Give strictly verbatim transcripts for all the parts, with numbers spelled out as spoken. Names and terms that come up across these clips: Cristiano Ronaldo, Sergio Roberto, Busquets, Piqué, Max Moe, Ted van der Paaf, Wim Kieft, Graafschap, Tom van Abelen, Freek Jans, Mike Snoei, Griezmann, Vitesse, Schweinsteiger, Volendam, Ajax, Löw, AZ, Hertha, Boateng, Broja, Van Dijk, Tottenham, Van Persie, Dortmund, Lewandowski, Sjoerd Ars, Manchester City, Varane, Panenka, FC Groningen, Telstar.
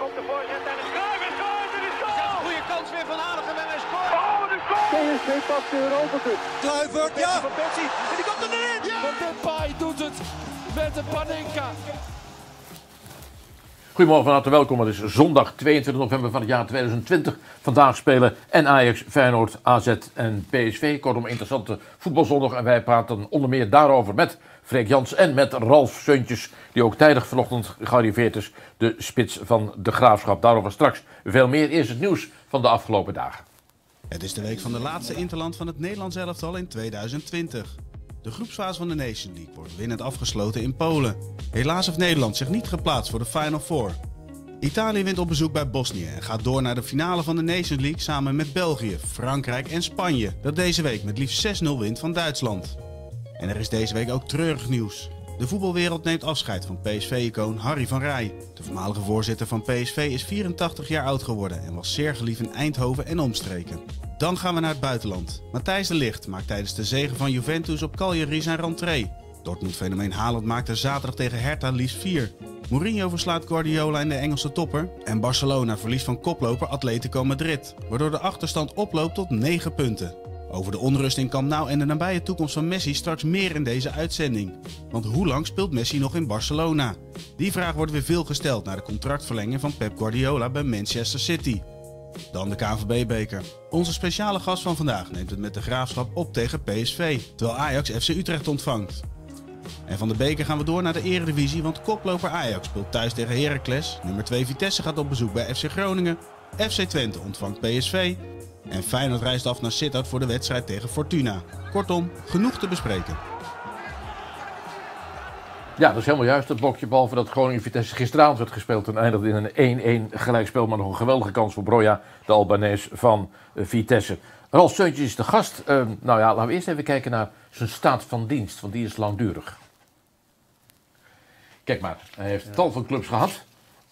Komt de voorzet en het scoort, het scoort, het is goal! Een goede kans weer van Aardigem en hij scoort! Oh, de goal! P S V pakt de Europa Cup. Kluivert, ja! Van Persie, en die komt er erin! Ja! Want Depay doet het met de Panenka. Goedemorgen, van harte welkom. Het is zondag tweeëntwintig november van het jaar tweeduizend twintig. Vandaag spelen en Ajax, Feyenoord, A Z en P S V. Kortom, interessante voetbalzondag. En wij praten onder meer daarover met Freek Jans en met Ralf Seuntjens, die ook tijdig vanochtend gearriveerd is, de spits van de Graafschap. Daarover straks veel meer. Eerst het nieuws van de afgelopen dagen. Het is de week van de laatste interland van het Nederlands elftal in tweeduizend twintig. De groepsfase van de Nation League wordt winnend afgesloten in Polen. Helaas heeft Nederland zich niet geplaatst voor de Final Four. Italië wint op bezoek bij Bosnië en gaat door naar de finale van de Nation League samen met België, Frankrijk en Spanje, dat deze week met liefst zes nul wint van Duitsland. En er is deze week ook treurig nieuws. De voetbalwereld neemt afscheid van P S V-icoon Harry van Raaij. De voormalige voorzitter van P S V is vierentachtig jaar oud geworden en was zeer geliefd in Eindhoven en omstreken. Dan gaan we naar het buitenland. Matthijs de Ligt maakt tijdens de zege van Juventus op Cagliari zijn rentree. Dortmund-fenomeen Haaland maakt er zaterdag tegen Hertha liefst vier. Mourinho verslaat Guardiola in de Engelse topper. En Barcelona verliest van koploper Atletico Madrid, waardoor de achterstand oploopt tot negen punten. Over de onrust in Camp Nou en de nabije toekomst van Messi straks meer in deze uitzending. Want hoe lang speelt Messi nog in Barcelona? Die vraag wordt weer veel gesteld na de contractverlenging van Pep Guardiola bij Manchester City. Dan de K N V B-beker. Onze speciale gast van vandaag neemt het met de Graafschap op tegen P S V, terwijl Ajax F C Utrecht ontvangt. En van de beker gaan we door naar de Eredivisie, want koploper Ajax speelt thuis tegen Heracles, nummer twee Vitesse gaat op bezoek bij F C Groningen, F C Twente ontvangt P S V en Feyenoord reist af naar Sittard voor de wedstrijd tegen Fortuna. Kortom, genoeg te bespreken. Ja, dat is helemaal juist, het blokje, behalve dat Groningen-Vitesse gisteravond werd gespeeld en eindigde in een één één gelijkspel, maar nog een geweldige kans voor Broja, de Albanees van uh, Vitesse. Ralf Seuntjens is de gast. Uh, nou ja, laten we eerst even kijken naar zijn staat van dienst, want die is langdurig. Kijk maar, hij heeft tal van clubs gehad,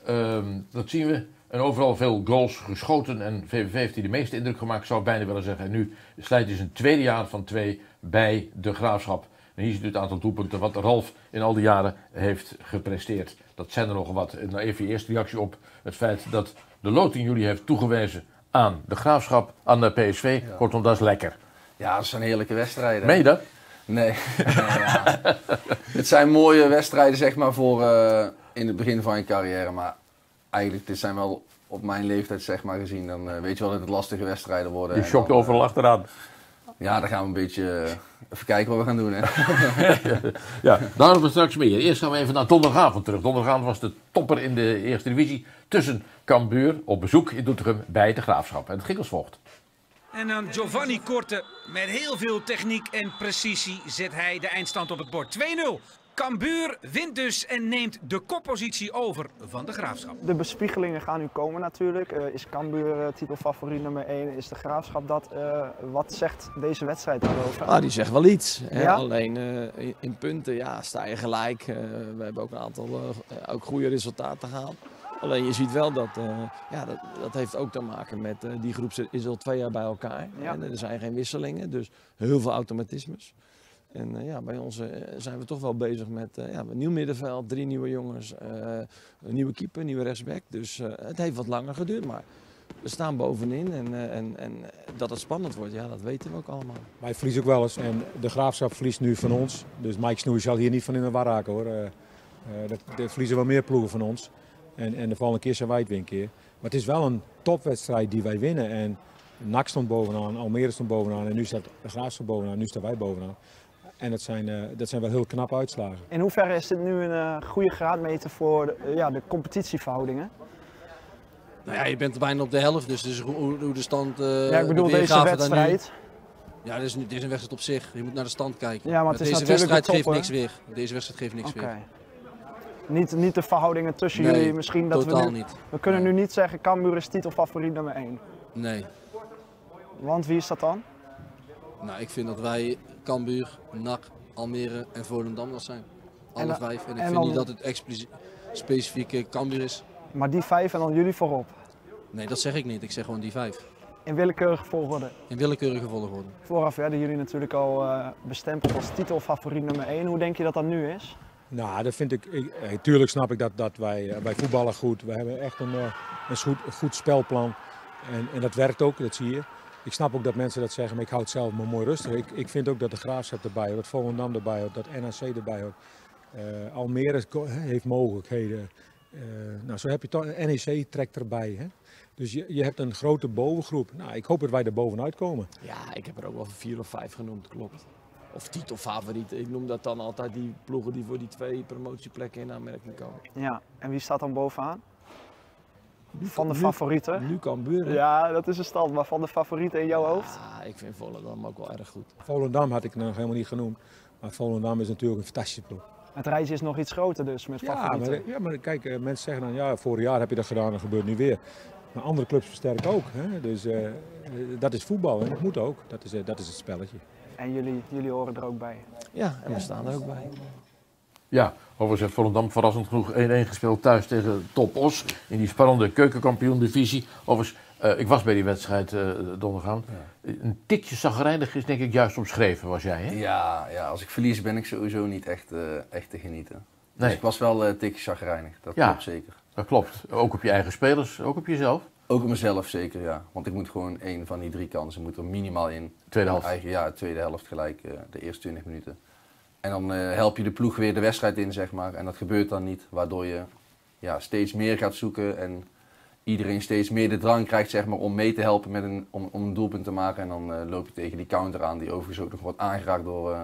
uh, dat zien we. En overal veel goals geschoten en V V V heeft hij de meeste indruk gemaakt, zou ik bijna willen zeggen. En nu slijt hij zijn tweede jaar van twee bij de Graafschap. En hier ziet u het aantal doelpunten wat Ralf in al die jaren heeft gepresteerd. Dat zijn er nogal wat. Nou, even je eerste reactie op het feit dat de loting jullie heeft toegewezen aan de Graafschap, aan de P S V. Ja. Kortom, dat is lekker. Ja, dat zijn heerlijke wedstrijden. Meen je dat? Nee. Ja. Het zijn mooie wedstrijden, zeg maar, voor uh, in het begin van je carrière. Maar eigenlijk, dit zijn wel op mijn leeftijd, zeg maar, gezien. Dan uh, weet je wel dat het lastige wedstrijden worden. Je schokt overal achteraan. Ja, dan gaan we een beetje uh, even kijken wat we gaan doen, hè. Ja, daarover straks meer. Eerst gaan we even naar donderdagavond terug. Donderdagavond was de topper in de eerste divisie tussen Cambuur op bezoek in Doetinchem bij de Graafschap. En het ging als volgt. En aan Giovanni Korte, met heel veel techniek en precisie, zet hij de eindstand op het bord. twee nul. Cambuur wint dus en neemt de koppositie over van de Graafschap. De bespiegelingen gaan nu komen natuurlijk. Uh, is Cambuur uh, titelfavoriet nummer één? Is de Graafschap dat? Uh, wat zegt deze wedstrijd daarover? Ah, die zegt wel iets. Hè? Ja? Alleen uh, in punten, ja, sta je gelijk. Uh, we hebben ook een aantal uh, ook goede resultaten gehaald. Alleen je ziet wel dat, uh, ja, dat, dat heeft ook te maken met uh, die groep is al twee jaar bij elkaar. Ja. En er zijn geen wisselingen, dus heel veel automatismes. En uh, ja, bij ons uh, zijn we toch wel bezig met uh, ja, een nieuw middenveld, drie nieuwe jongens, uh, een nieuwe keeper, een nieuwe rechtsback. Dus uh, het heeft wat langer geduurd, maar we staan bovenin en, uh, en, en dat het spannend wordt, ja, dat weten we ook allemaal. Wij verliezen ook wel eens en de Graafschap verliest nu van ons. Dus Mike Snoei zal hier niet van in de war raken, hoor. Uh, uh, dat, dat verliezen wel meer ploegen van ons en, en de volgende keer zijn wij het weer een keer. Maar het is wel een topwedstrijd die wij winnen. En N A C stond bovenaan, Almere stond bovenaan en nu staat de Graafschap bovenaan, nu staan wij bovenaan. En dat zijn, uh, dat zijn wel heel knap uitslagen. In hoeverre is dit nu een uh, goede graadmeter voor de, uh, ja, de competitieverhoudingen? Nou ja, je bent er bijna op de helft, dus, dus hoe, hoe de stand... Uh, ja, ik bedoel de deze wedstrijd. Ja, dit is, dit is een wedstrijd op zich. Je moet naar de stand kijken. Ja, maar het is deze wedstrijd top, geeft niks weer. Deze wedstrijd geeft niks okay. weer. Niet, niet de verhoudingen tussen nee, jullie misschien? Dat totaal we nu, niet. We kunnen nee. nu niet zeggen, Cambuur is titelfavoriet nummer één. Nee. Want wie is dat dan? Nou, ik vind dat wij Cambuur, N A C, Almere en Volendam dat zijn. Alle en, vijf. En ik en vind dan... niet dat het expliciet specifiek Cambuur is. Maar die vijf en dan jullie voorop? Nee, dat zeg ik niet. Ik zeg gewoon die vijf. In willekeurige volgorde? In willekeurige volgorde. Vooraf werden jullie natuurlijk al uh, bestempeld als titelfavoriet nummer één. Hoe denk je dat dat nu is? Nou, dat vind ik, ik eh, tuurlijk snap ik dat, dat wij, wij voetballen goed. We hebben echt een, een, goed, een goed spelplan en, en dat werkt ook, dat zie je. Ik snap ook dat mensen dat zeggen, maar ik houd zelf me mooi rustig. Ik, ik vind ook dat de Graafschap erbij hoort, dat Volendam erbij hoort, dat N A C erbij hoort. Uh, Almere heeft mogelijkheden. Uh, nou, zo heb je toch, N E C trekt erbij. Hè? Dus je, je hebt een grote bovengroep. Nou, ik hoop dat wij er bovenuit komen. Ja, ik heb er ook wel vier of vijf genoemd, klopt. Of titelfavorieten. Ik noem dat dan altijd die ploegen die voor die twee promotieplekken in aanmerking komen. Ja, en wie staat dan bovenaan? Nu, van de favorieten? Nu Cambuur. Ja, dat is een stand, maar van de favorieten in jouw ja, hoofd? Ja, ik vind Volendam ook wel erg goed. Volendam had ik nog helemaal niet genoemd. Maar Volendam is natuurlijk een fantastische ploeg. Het reisje is nog iets groter dus met ja, favorieten. Maar, ja, maar kijk, mensen zeggen dan, ja, vorig jaar heb je dat gedaan en dat gebeurt nu weer. Maar andere clubs versterken ook. Hè? Dus uh, dat is voetbal en dat moet ook. Dat is, uh, dat is het spelletje. En jullie, jullie horen er ook bij. Ja, en we staan er ook bij. Ja, overigens heeft Volendam verrassend genoeg één-één gespeeld thuis tegen Top Os. In die spannende keukenkampioen-divisie. Overigens, uh, ik was bij die wedstrijd uh, donderdagavond. Ja. Een tikje chagrijnig is denk ik juist omschreven, was jij, hè? Ja, ja, als ik verlies ben ik sowieso niet echt, uh, echt te genieten. Nee. Dus ik was wel uh, een tikje chagrijnig, dat ja, klopt zeker. Dat klopt. Ook op je eigen spelers, ook op jezelf? Ook op mezelf zeker, ja. Want ik moet gewoon één van die drie kansen moet er minimaal in. Tweede helft? Eigen, ja, tweede helft gelijk, uh, de eerste twintig minuten. En dan uh, help je de ploeg weer de wedstrijd in, zeg maar. En dat gebeurt dan niet, waardoor je ja, steeds meer gaat zoeken. En iedereen steeds meer de drang krijgt, zeg maar, om mee te helpen met een, om, om een doelpunt te maken. En dan uh, loop je tegen die counter aan, die overigens ook nog wordt aangeraakt door, uh,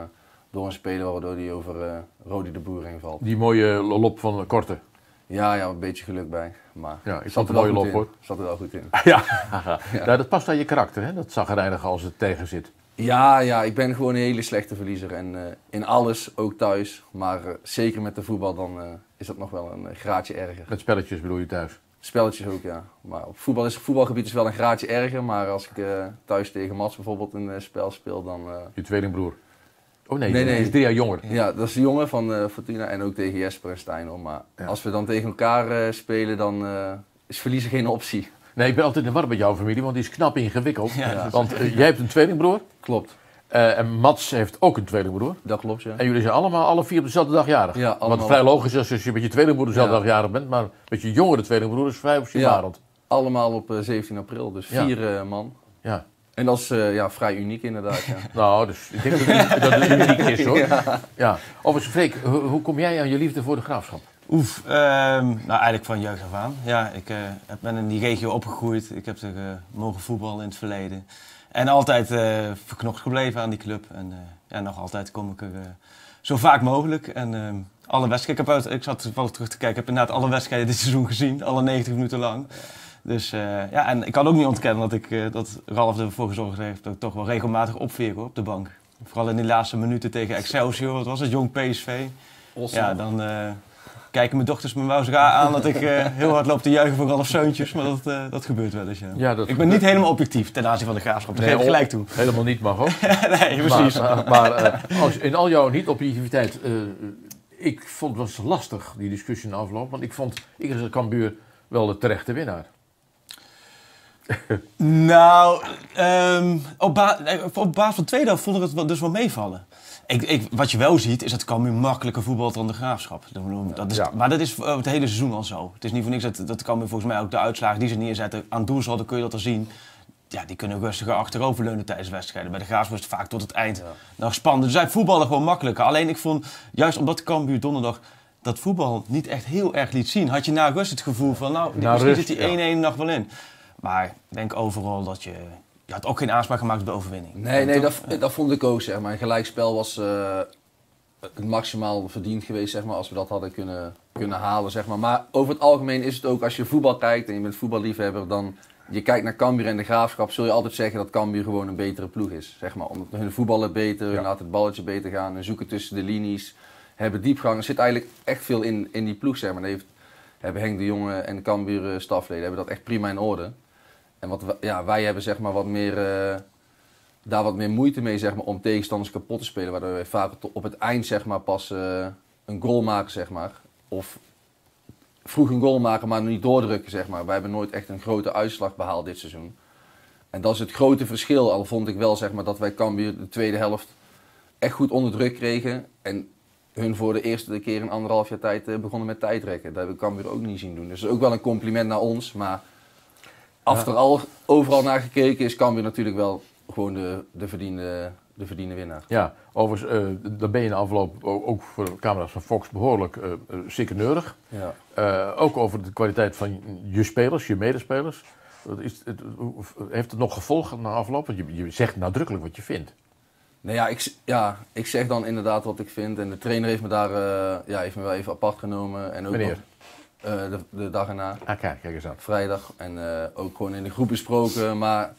door een speler, waardoor die over uh, Rodi de Boer heen valt. Die mooie lop van Korte. Ja, ja, een beetje geluk bij. Maar ja, ik zat er, wel goed, hoor. zat er wel goed in. Ja. Ja. Nou, dat past aan je karakter, hè? Dat zagrijnige als het tegen zit. Ja, ja, ik ben gewoon een hele slechte verliezer. En uh, in alles, ook thuis. Maar uh, zeker met de voetbal, dan uh, is dat nog wel een uh, graadje erger. Met spelletjes bedoel je thuis? Spelletjes ook, ja. Maar op voetbal is, voetbalgebied is wel een graadje erger. Maar als ik uh, thuis tegen Mats bijvoorbeeld een uh, spel speel, dan... Uh... Je tweelingbroer? Oh nee, nee, nee, die is drie jaar jonger. Ja, dat is de jongen van uh, Fortuna en ook tegen Jesper en Stijn. Hoor. Maar ja, als we dan tegen elkaar uh, spelen, dan uh, is verliezen geen optie. Nee, ik ben altijd in de war met jouw familie, want die is knap ingewikkeld. Ja, want uh, jij hebt een tweelingbroer. Klopt. Uh, en Mats heeft ook een tweelingbroer. Dat klopt, ja. En jullie zijn allemaal alle vier op dezelfde dag jarig. Ja, allemaal. Wat vrij logisch is als je met je tweelingbroer dezelfde ja, dag jarig bent, maar met je jongere tweelingbroer is vrij op z'n ja, allemaal op uh, zeventien april, dus ja, vier uh, man. Ja. En dat is uh, ja, vrij uniek inderdaad. Ja. Nou, dus ik denk dat, dat het uniek is hoor. Ja. Ja. Overigens, Freek, ho hoe kom jij aan je liefde voor de Graafschap? Oef, um, nou eigenlijk van jeugd af aan. Ja, ik uh, ben in die regio opgegroeid. Ik heb er uh, mogen voetballen in het verleden. En altijd uh, verknocht gebleven aan die club. En uh, ja, nog altijd kom ik er uh, zo vaak mogelijk. En uh, alle wedstrijden, ik, heb uit, ik zat toevallig terug te kijken, ik heb inderdaad alle wedstrijden dit seizoen gezien. Alle negentig minuten lang. Ja. Dus uh, ja, en ik kan ook niet ontkennen dat, ik, uh, dat Ralf ervoor gezorgd heeft dat ik toch wel regelmatig opveer hoor, op de bank. Vooral in die laatste minuten tegen Excelsior, wat was het, jong P S V. Awesome. Ja, dan uh, kijken mijn dochters me wel raar aan dat ik uh, heel hard loop te juichen voor Ralf Seuntjens, maar dat, uh, dat gebeurt wel eens. Ja. Ja, dat ik ben niet helemaal objectief ten aanzien van de Graafschap, daar nee, geef ik gelijk toe. Helemaal niet, mag ook. Nee, precies. Maar, uh, maar uh, als in al jouw niet-objectiviteit, uh, ik vond het was lastig die discussie in de afloop, want ik vond ik als Cambuur wel de terechte winnaar. Nou, um, op, ba op basis van tweede helft vond ik het dus wel meevallen. Ik, ik, wat je wel ziet, is dat Cambuur makkelijker voetbalt dan de Graafschap. Dat is, ja. Maar dat is het hele seizoen al zo. Het is niet voor niks dat, dat Cambuur volgens mij ook de uitslagen die ze neerzetten aan doel zal, dan kun je dat al zien. Ja, die kunnen rustiger achteroverleunen tijdens wedstrijden. Bij de Graafschap is het vaak tot het eind ja, nog spannend. Dus zij voetballen gewoon makkelijker. Alleen ik vond, juist omdat Cambuur donderdag dat voetbal niet echt heel erg liet zien, had je na rust het gevoel van, nou, nou misschien rust, zit die één-één ja, nog wel in. Maar ik denk overal dat je... Je had ook geen aanspraak gemaakt op de overwinning. Nee, nee dat, dat vond ik ook, zeg maar. Een gelijkspel was uh, het maximaal verdiend geweest, zeg maar, als we dat hadden kunnen, kunnen halen, zeg maar. Maar over het algemeen is het ook, als je voetbal kijkt en je bent voetballiefhebber, dan je kijkt naar Cambuur en de Graafschap, zul je altijd zeggen dat Cambuur gewoon een betere ploeg is, zeg maar. Omdat hun voetballen beter, ja, hun laten het balletje beter gaan, hun zoeken tussen de linies, hebben diepgang. Er zit eigenlijk echt veel in, in die ploeg, zeg maar. Dat heeft, hebben Henk de Jonge en de Cambuur stafleden hebben dat echt prima in orde. En wat, ja, wij hebben zeg maar, wat meer, uh, daar wat meer moeite mee zeg maar, om tegenstanders kapot te spelen. Waardoor wij vaak op het eind zeg maar, pas uh, een goal maken. Zeg maar. Of vroeg een goal maken, maar niet doordrukken. Zeg maar. Wij hebben nooit echt een grote uitslag behaald dit seizoen. En dat is het grote verschil. Al vond ik wel zeg maar, dat wij Cambuur de tweede helft echt goed onder druk kregen. En hun voor de eerste keer in anderhalf jaar tijd uh, begonnen met tijdrekken. Dat hebben we ook niet zien doen. Dus ook wel een compliment naar ons, maar afteral ja. overal naar gekeken is Cambuur natuurlijk wel gewoon de, de verdiende... De verdiende winnaar. Ja, overigens, uh, daar ben je in de afloop ook voor de camera's van Fox behoorlijk uh, sikkeneurig. Ja. Uh, ook over de kwaliteit van je spelers, je medespelers. Is het, heeft het nog gevolgen na afloop? Want je, je zegt nadrukkelijk wat je vindt. Nou ja ik, ja, ik zeg dan inderdaad wat ik vind. En de trainer heeft me daar uh, ja, heeft me wel even apart genomen. En ook nog, uh, de, de dag erna. Ah, kijk, kijk eens aan. Vrijdag. En uh, ook gewoon in de groep besproken. Maar...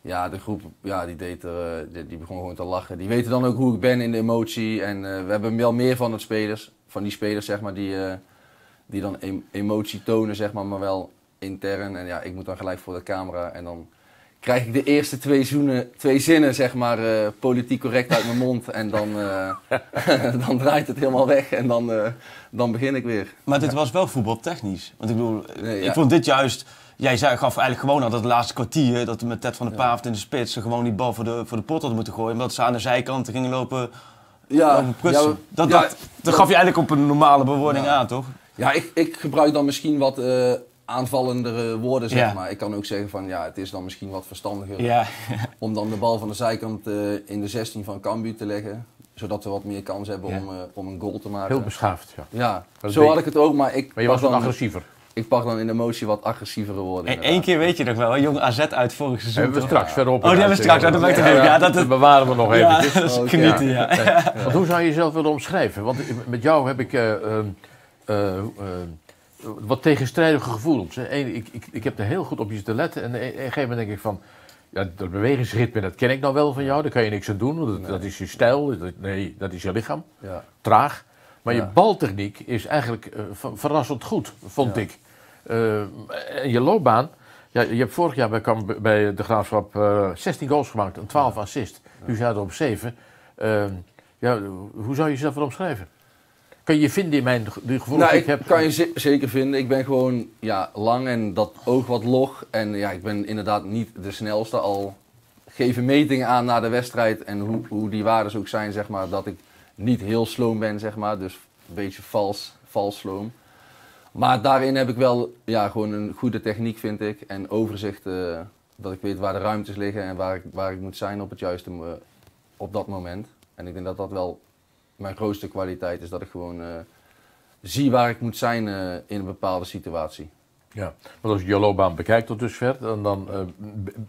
Ja, de groep ja, die, deed er, die, die begon gewoon te lachen. Die weten dan ook hoe ik ben in de emotie. En uh, we hebben wel meer van, het spelers, van die spelers zeg maar, die, uh, die dan emotie tonen, zeg maar, maar wel intern. En ja, ik moet dan gelijk voor de camera. En dan krijg ik de eerste twee, zoenen, twee zinnen zeg maar, uh, politiek correct uit mijn mond. En dan, uh, dan draait het helemaal weg en dan, uh, dan begin ik weer. Maar dit was wel voetbaltechnisch. Want ik bedoel, nee, ja. ik vond dit juist... Jij zei, gaf eigenlijk gewoon aan dat het laatste kwartier... dat met Ted van der Paaf in de spits... ze gewoon die bal voor de, voor de pot hadden moeten gooien... omdat ze aan de zijkanten gingen lopen... Ja, lopen prutsen. Ja, dat, ja, dat, dat gaf je eigenlijk op een normale bewoording ja. aan, toch? Ja, ik, ik gebruik dan misschien wat uh, aanvallendere woorden, zeg ja. maar. Ik kan ook zeggen van, ja, het is dan misschien wat verstandiger... Ja. om dan de bal van de zijkant uh, in de zestien van Cambuur te leggen... zodat we wat meer kans hebben ja. om, uh, om een goal te maken. Heel beschaafd, ja. Ja, zo had ik het ook, maar ik... Maar je was dan agressiever. Ik pak dan in de emotie wat agressievere woorden. Eén hey, keer weet je nog wel, jong A Z uit vorig seizoen. Hebben we straks ja. verderop. Oh, die hebben we straks. Ja, dat maakt het ja, ja, dat het... bewaren we nog ja, eventjes. Dat is genieten, ja. ja. ja. Want hoe zou je jezelf willen omschrijven? Want met jou heb ik uh, uh, uh, wat tegenstrijdige gevoelens. Eén, ik, ik, ik heb er heel goed op je te letten. En op een gegeven moment denk ik van... Ja, dat bewegingsritme, dat ken ik nou wel van jou. Daar kan je niks aan doen. Dat, nee. dat is je stijl. Dat, nee, dat is je lichaam. Ja. Traag. Maar ja. je baltechniek is eigenlijk uh, verrassend goed, vond ja. ik. Uh, en je loopbaan, ja, je hebt vorig jaar bij, Kamp, bij de Graafschap uh, zestien goals gemaakt en twaalf ja. assists. Nu ja. zijn er op zeven. Uh, ja, hoe zou je jezelf wel omschrijven? Kan je je vinden in mijn gevoel? Nou, ik, ik kan je zeker vinden. Ik ben gewoon ja, lang en dat oog wat log. En ja, ik ben inderdaad niet de snelste. Al geven metingen aan na de wedstrijd en hoe, hoe die waardes ook zijn, zeg maar, dat ik niet heel sloom ben, zeg maar. Dus een beetje vals, vals sloom. Maar daarin heb ik wel ja, gewoon een goede techniek, vind ik. En overzicht, uh, dat ik weet waar de ruimtes liggen en waar ik, waar ik moet zijn op het juiste uh, op dat moment. En ik denk dat dat wel mijn grootste kwaliteit is. Dat ik gewoon uh, zie waar ik moet zijn uh, in een bepaalde situatie. Ja, want als je je loopbaan bekijkt tot dusver, dan, dan uh,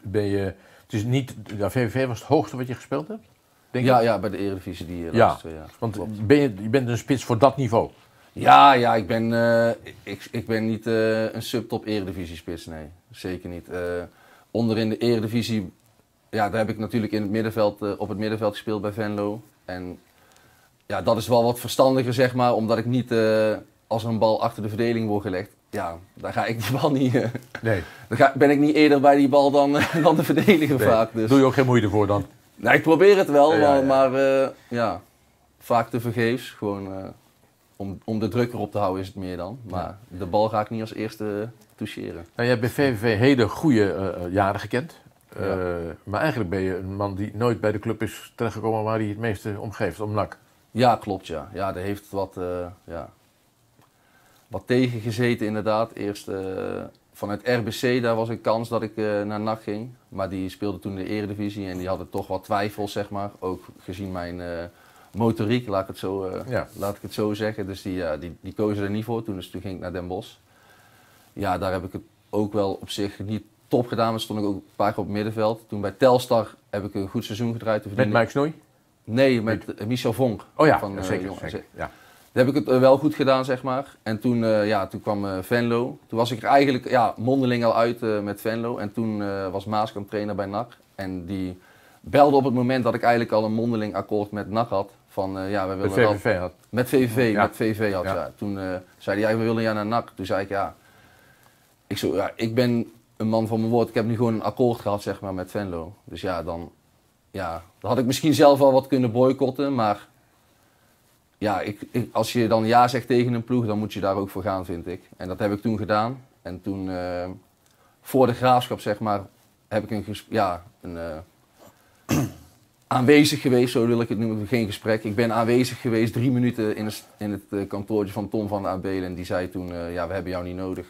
ben je... Het is niet... Ja, V V V was het hoogste wat je gespeeld hebt? Denk ja, ja, bij de Eredivisie die uh, ja, ja, want ben je, je bent een spits voor dat niveau. Ja, ja ik, ben, uh, ik, ik ben niet uh, een subtop Eredivisie-spits, nee. Zeker niet. Uh, onderin de Eredivisie, ja, daar heb ik natuurlijk in het middenveld, uh, op het middenveld gespeeld bij Venlo. En ja, dat is wel wat verstandiger, zeg maar, omdat ik niet uh, als een bal achter de verdeling word gelegd. Ja, daar ga ik die bal niet... Uh, nee. Dan ga, ben ik niet eerder bij die bal dan, uh, dan de verdediger nee. vaak. Dus. Doe je ook geen moeite voor dan? Nou, ik probeer het wel, ja, ja, ja. maar, maar uh, ja, vaak tevergeefs. Gewoon, uh, om, om de druk erop te houden is het meer dan. Maar ja. de bal ga ik niet als eerste toucheren. Nou, jij hebt bij V V V hele goede uh, jaren gekend. Ja. Uh, maar eigenlijk ben je een man die nooit bij de club is terechtgekomen waar hij het meeste om geeft, om N A C. Ja, klopt. Ja, ja daar heeft wat, uh, ja, wat tegen gezeten inderdaad. Eerst uh, vanuit R B C, daar was een kans dat ik uh, naar N A C ging. Maar die speelde toen de Eredivisie en die hadden toch wat twijfels, zeg maar. Ook gezien mijn uh, motoriek, laat ik, het zo, uh, ja. laat ik het zo zeggen. Dus die, uh, die, die kozen er niet voor. Toen, dus toen ging ik naar Den Bosch. Ja, daar heb ik het ook wel op zich niet top gedaan. Maar stond ik ook een paar keer op het middenveld. Toen bij Telstar heb ik een goed seizoen gedraaid. Met ik... Mike Snoei? Nee, met uh, Michel Vonk. Oh ja, van, ja zeker. Uh, zeker ja. Daar heb ik het uh, wel goed gedaan, zeg maar. En toen, uh, ja, toen kwam uh, Venlo. Toen was ik er eigenlijk ja, mondeling al uit uh, met Venlo. En toen uh, was Maaskamp trainer bij N A C. En die belde op het moment dat ik eigenlijk al een mondeling akkoord met N A C had. Van, uh, ja, we willen met V V V had. Met V V V, ja. met V V V had, ja. ja. Toen uh, zei hij, ja, we willen jou naar N A C. Toen zei ik, ja ik, zo, ja, ik ben een man van mijn woord. Ik heb nu gewoon een akkoord gehad, zeg maar, met Venlo. Dus ja, dan, ja, dan had ik misschien zelf al wat kunnen boycotten, maar... Ja, ik, ik, als je dan ja zegt tegen een ploeg, dan moet je daar ook voor gaan, vind ik. En dat heb ik toen gedaan. En toen, uh, voor de Graafschap, zeg maar, heb ik een, ja, een, uh, aanwezig geweest, zo wil ik het noemen, geen gesprek. Ik ben aanwezig geweest drie minuten in het, in het uh, kantoortje van Tom van Abelen en die zei toen, uh, ja, we hebben jou niet nodig.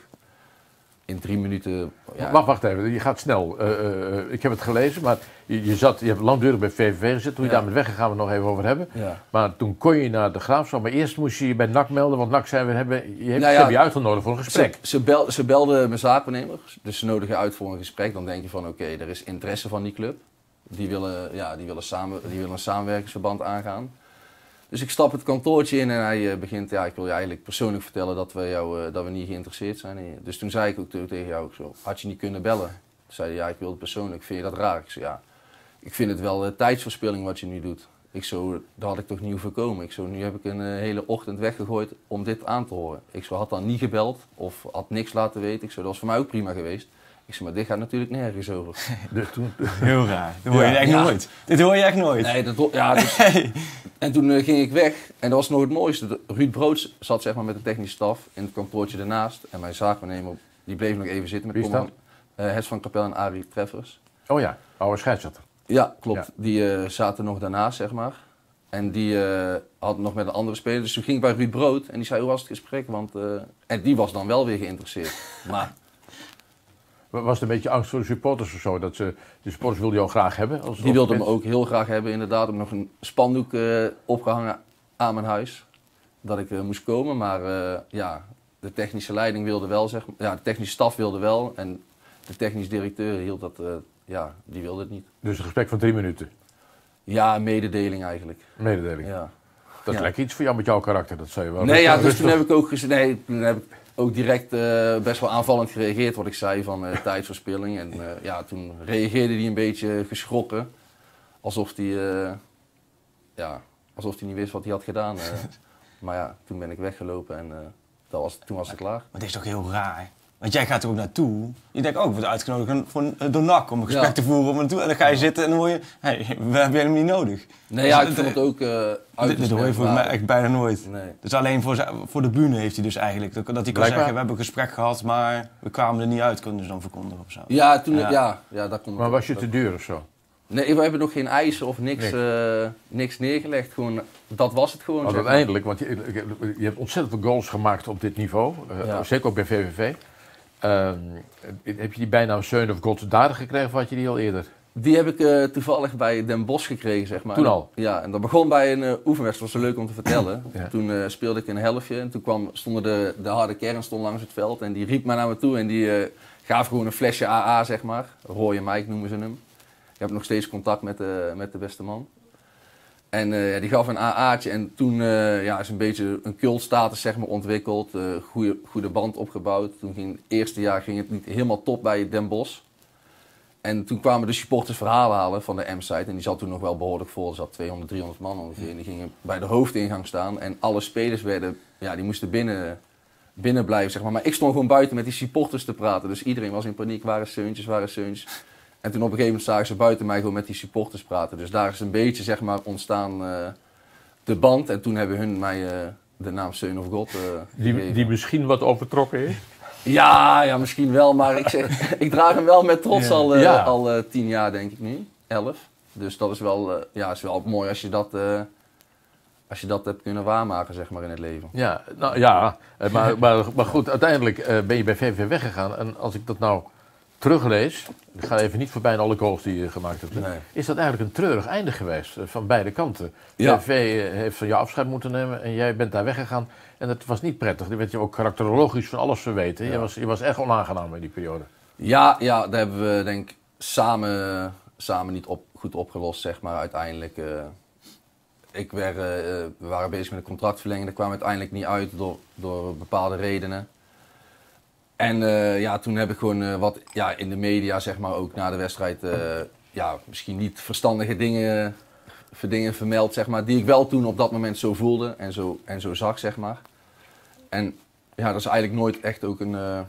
In drie minuten... Ja. Wacht, wacht even, je gaat snel. Uh, uh, ik heb het gelezen, maar je, je, zat, je hebt langdurig bij V V V gezeten. Toen je ja. daar bent weggegaan, we het nog even over hebben. Ja. Maar toen kon je naar de Graafschap. Maar eerst moest je je bij N A C melden, want N A C zijn we hebben, je, hebt, nou ja, heb je uitgenodigd voor een gesprek. Ze, ze, bel, ze belden mijn zaakbenemer, dus ze nodigen uit voor een gesprek. Dan denk je van, oké, okay, er is interesse van die club. Die willen, ja, die, willen samen, die willen een samenwerkingsverband aangaan. Dus ik stap het kantoortje in en hij begint, ja, ik wil je eigenlijk persoonlijk vertellen dat we, jou, dat we niet geïnteresseerd zijn in je. Dus toen zei ik ook tegen jou, zo, had je niet kunnen bellen? Toen zei hij, ja, ik wil het persoonlijk, vind je dat raar? Ik zei, ja, ik vind het wel uh, tijdsverspilling wat je nu doet. Ik zo, dat had ik toch niet hoeven komen. Ik zo, nu heb ik een uh, hele ochtend weggegooid om dit aan te horen. Ik zo, had dan niet gebeld of had niks laten weten. Ik zo, dat was voor mij ook prima geweest. Ik zei, maar dit gaat natuurlijk nergens over. Dus toen, heel raar. Dat hoor je ja, echt ja. nooit. Dit hoor je echt nooit. Nee, dat, ja, dus, hey. En toen uh, ging ik weg. En dat was nog het mooiste. Ruud Broods zat zeg maar, met de technische staf in het kantoortje daarnaast. En mijn zaakwaarnemer, die bleef nog even zitten. Met Koeman, uh, Hes van Kapel en Arie Treffers. Oh ja, oude scheidsrechter. Ja, klopt. Ja. Die uh, zaten nog daarnaast, zeg maar. En die uh, had nog met een andere speler. Dus toen ging ik bij Ruud Brood. En die zei, hoe was het gesprek? Want, uh, en die was dan wel weer geïnteresseerd. Maar... Was het een beetje angst voor de supporters of zo? Dat ze, de supporters wilden jou graag hebben? Als die wilden me ook heel graag hebben, inderdaad. Ik heb nog een spandoek uh, opgehangen aan mijn huis. Dat ik uh, moest komen, maar uh, ja, de technische leiding wilde wel, zeg maar. Ja, de technische staf wilde wel. En de technisch directeur hield dat, uh, ja, die wilde het niet. Dus een gesprek van drie minuten? Ja, mededeling eigenlijk. Mededeling? Ja. Dat ja. lijkt iets voor jou met jouw karakter, dat zei je wel. Nee, ja, dus toen heb ik ook gezegd, nee, toen heb ik... Ook direct uh, best wel aanvallend gereageerd wat ik zei van uh, tijdsverspilling. En uh, ja, toen reageerde hij een beetje geschrokken. Alsof hij uh, ja, niet wist wat hij had gedaan. Uh. Maar ja, toen ben ik weggelopen en uh, dat was, toen was het klaar. Maar dit is toch heel raar, hè? Want jij gaat er ook naartoe. Je denkt ook, oh, ik word uitgenodigd voor een, door N A C om een gesprek ja. te voeren. Om naartoe. En dan ga je ja. zitten en dan hoor je, hey, we hebben hem niet nodig. Nee, dus ja, ik vond het ook uh, uit. Dit hoor je volgens mij echt bijna nooit. Nee. Dus alleen voor, voor de bühne heeft hij dus eigenlijk, dat hij kan Blijkbaar. zeggen, we hebben een gesprek gehad, maar we kwamen er niet uit, kunnen ze dan verkondigen of zo. Ja, toen, ja. ja, ja daar komt maar was je te duur of zo? Nee, we hebben nog geen eisen of niks, nee. uh, niks neergelegd. Gewoon, dat was het gewoon. Maar zeg maar. Uiteindelijk, want je, je hebt ontzettend veel goals gemaakt op dit niveau. Uh, ja. Zeker ook bij V V V. Uh, heb je die bijnaam Seun of God daden gekregen of had je die al eerder? Die heb ik uh, toevallig bij Den Bosch gekregen, zeg maar. Toen al? Ja, en dat begon bij een uh, oefenwedstrijd, was zo leuk om te vertellen. Ja. Toen uh, speelde ik een helftje en toen kwam, stonden de, de harde kern stond langs het veld en die riep mij naar me toe en die uh, gaf gewoon een flesje A A, zeg maar. Rooie Mike noemen ze hem. Ik heb nog steeds contact met, uh, met de beste man. En uh, die gaf een A A'tje en toen uh, ja, is een beetje een cultstatus zeg maar, ontwikkeld, uh, goede, goede band opgebouwd. Toen ging het eerste jaar ging het niet helemaal top bij Den Bosch. En toen kwamen de supporters verhalen halen van de M-site en die zat toen nog wel behoorlijk vol. Er zat tweehonderd, driehonderd man ongeveer en die gingen bij de hoofdingang staan. En alle spelers werden, ja, die moesten binnen, binnen blijven zeg maar. Maar ik stond gewoon buiten met die supporters te praten. Dus iedereen was in paniek, waren Seuntjes, waren Seuntjes. En toen op een gegeven moment zagen ze buiten mij gewoon met die supporters praten. Dus daar is een beetje zeg maar ontstaan uh, de band. En toen hebben hun mij uh, de naam Seun of God uh, die, die misschien wat overtrokken is? Ja, ja, misschien wel. Maar ik, zeg, ik draag hem wel met trots ja. al, uh, ja. al uh, tien jaar denk ik nu. Elf. Dus dat is wel, uh, ja, is wel mooi als je dat... Uh, Als je dat hebt kunnen waarmaken, zeg maar, in het leven. Ja, nou, ja. Maar, maar, maar goed, uiteindelijk uh, ben je bij V V V weggegaan. En als ik dat nou... teruglees, ik ga even niet voorbij aan alle goals die je gemaakt hebt, nee. Is dat eigenlijk een treurig einde geweest van beide kanten. Ja. V V heeft van jou afscheid moeten nemen en jij bent daar weggegaan en dat was niet prettig. Dan werd je ook karakterologisch van alles verweten. Ja. Je, was, je was echt onaangenaam in die periode. Ja, ja, daar hebben we denk ik samen, samen niet op, goed opgelost, zeg maar, uiteindelijk. Uh, ik werd, uh, we waren bezig met een contractverlenging, dat kwam uiteindelijk niet uit door, door bepaalde redenen. En uh, ja, toen heb ik gewoon uh, wat ja, in de media, zeg maar, ook na de wedstrijd, uh, ja, misschien niet verstandige dingen, dingen vermeld, zeg maar, die ik wel toen op dat moment zo voelde en zo, en zo zag, zeg maar. En ja, dat is eigenlijk nooit echt ook een, uh,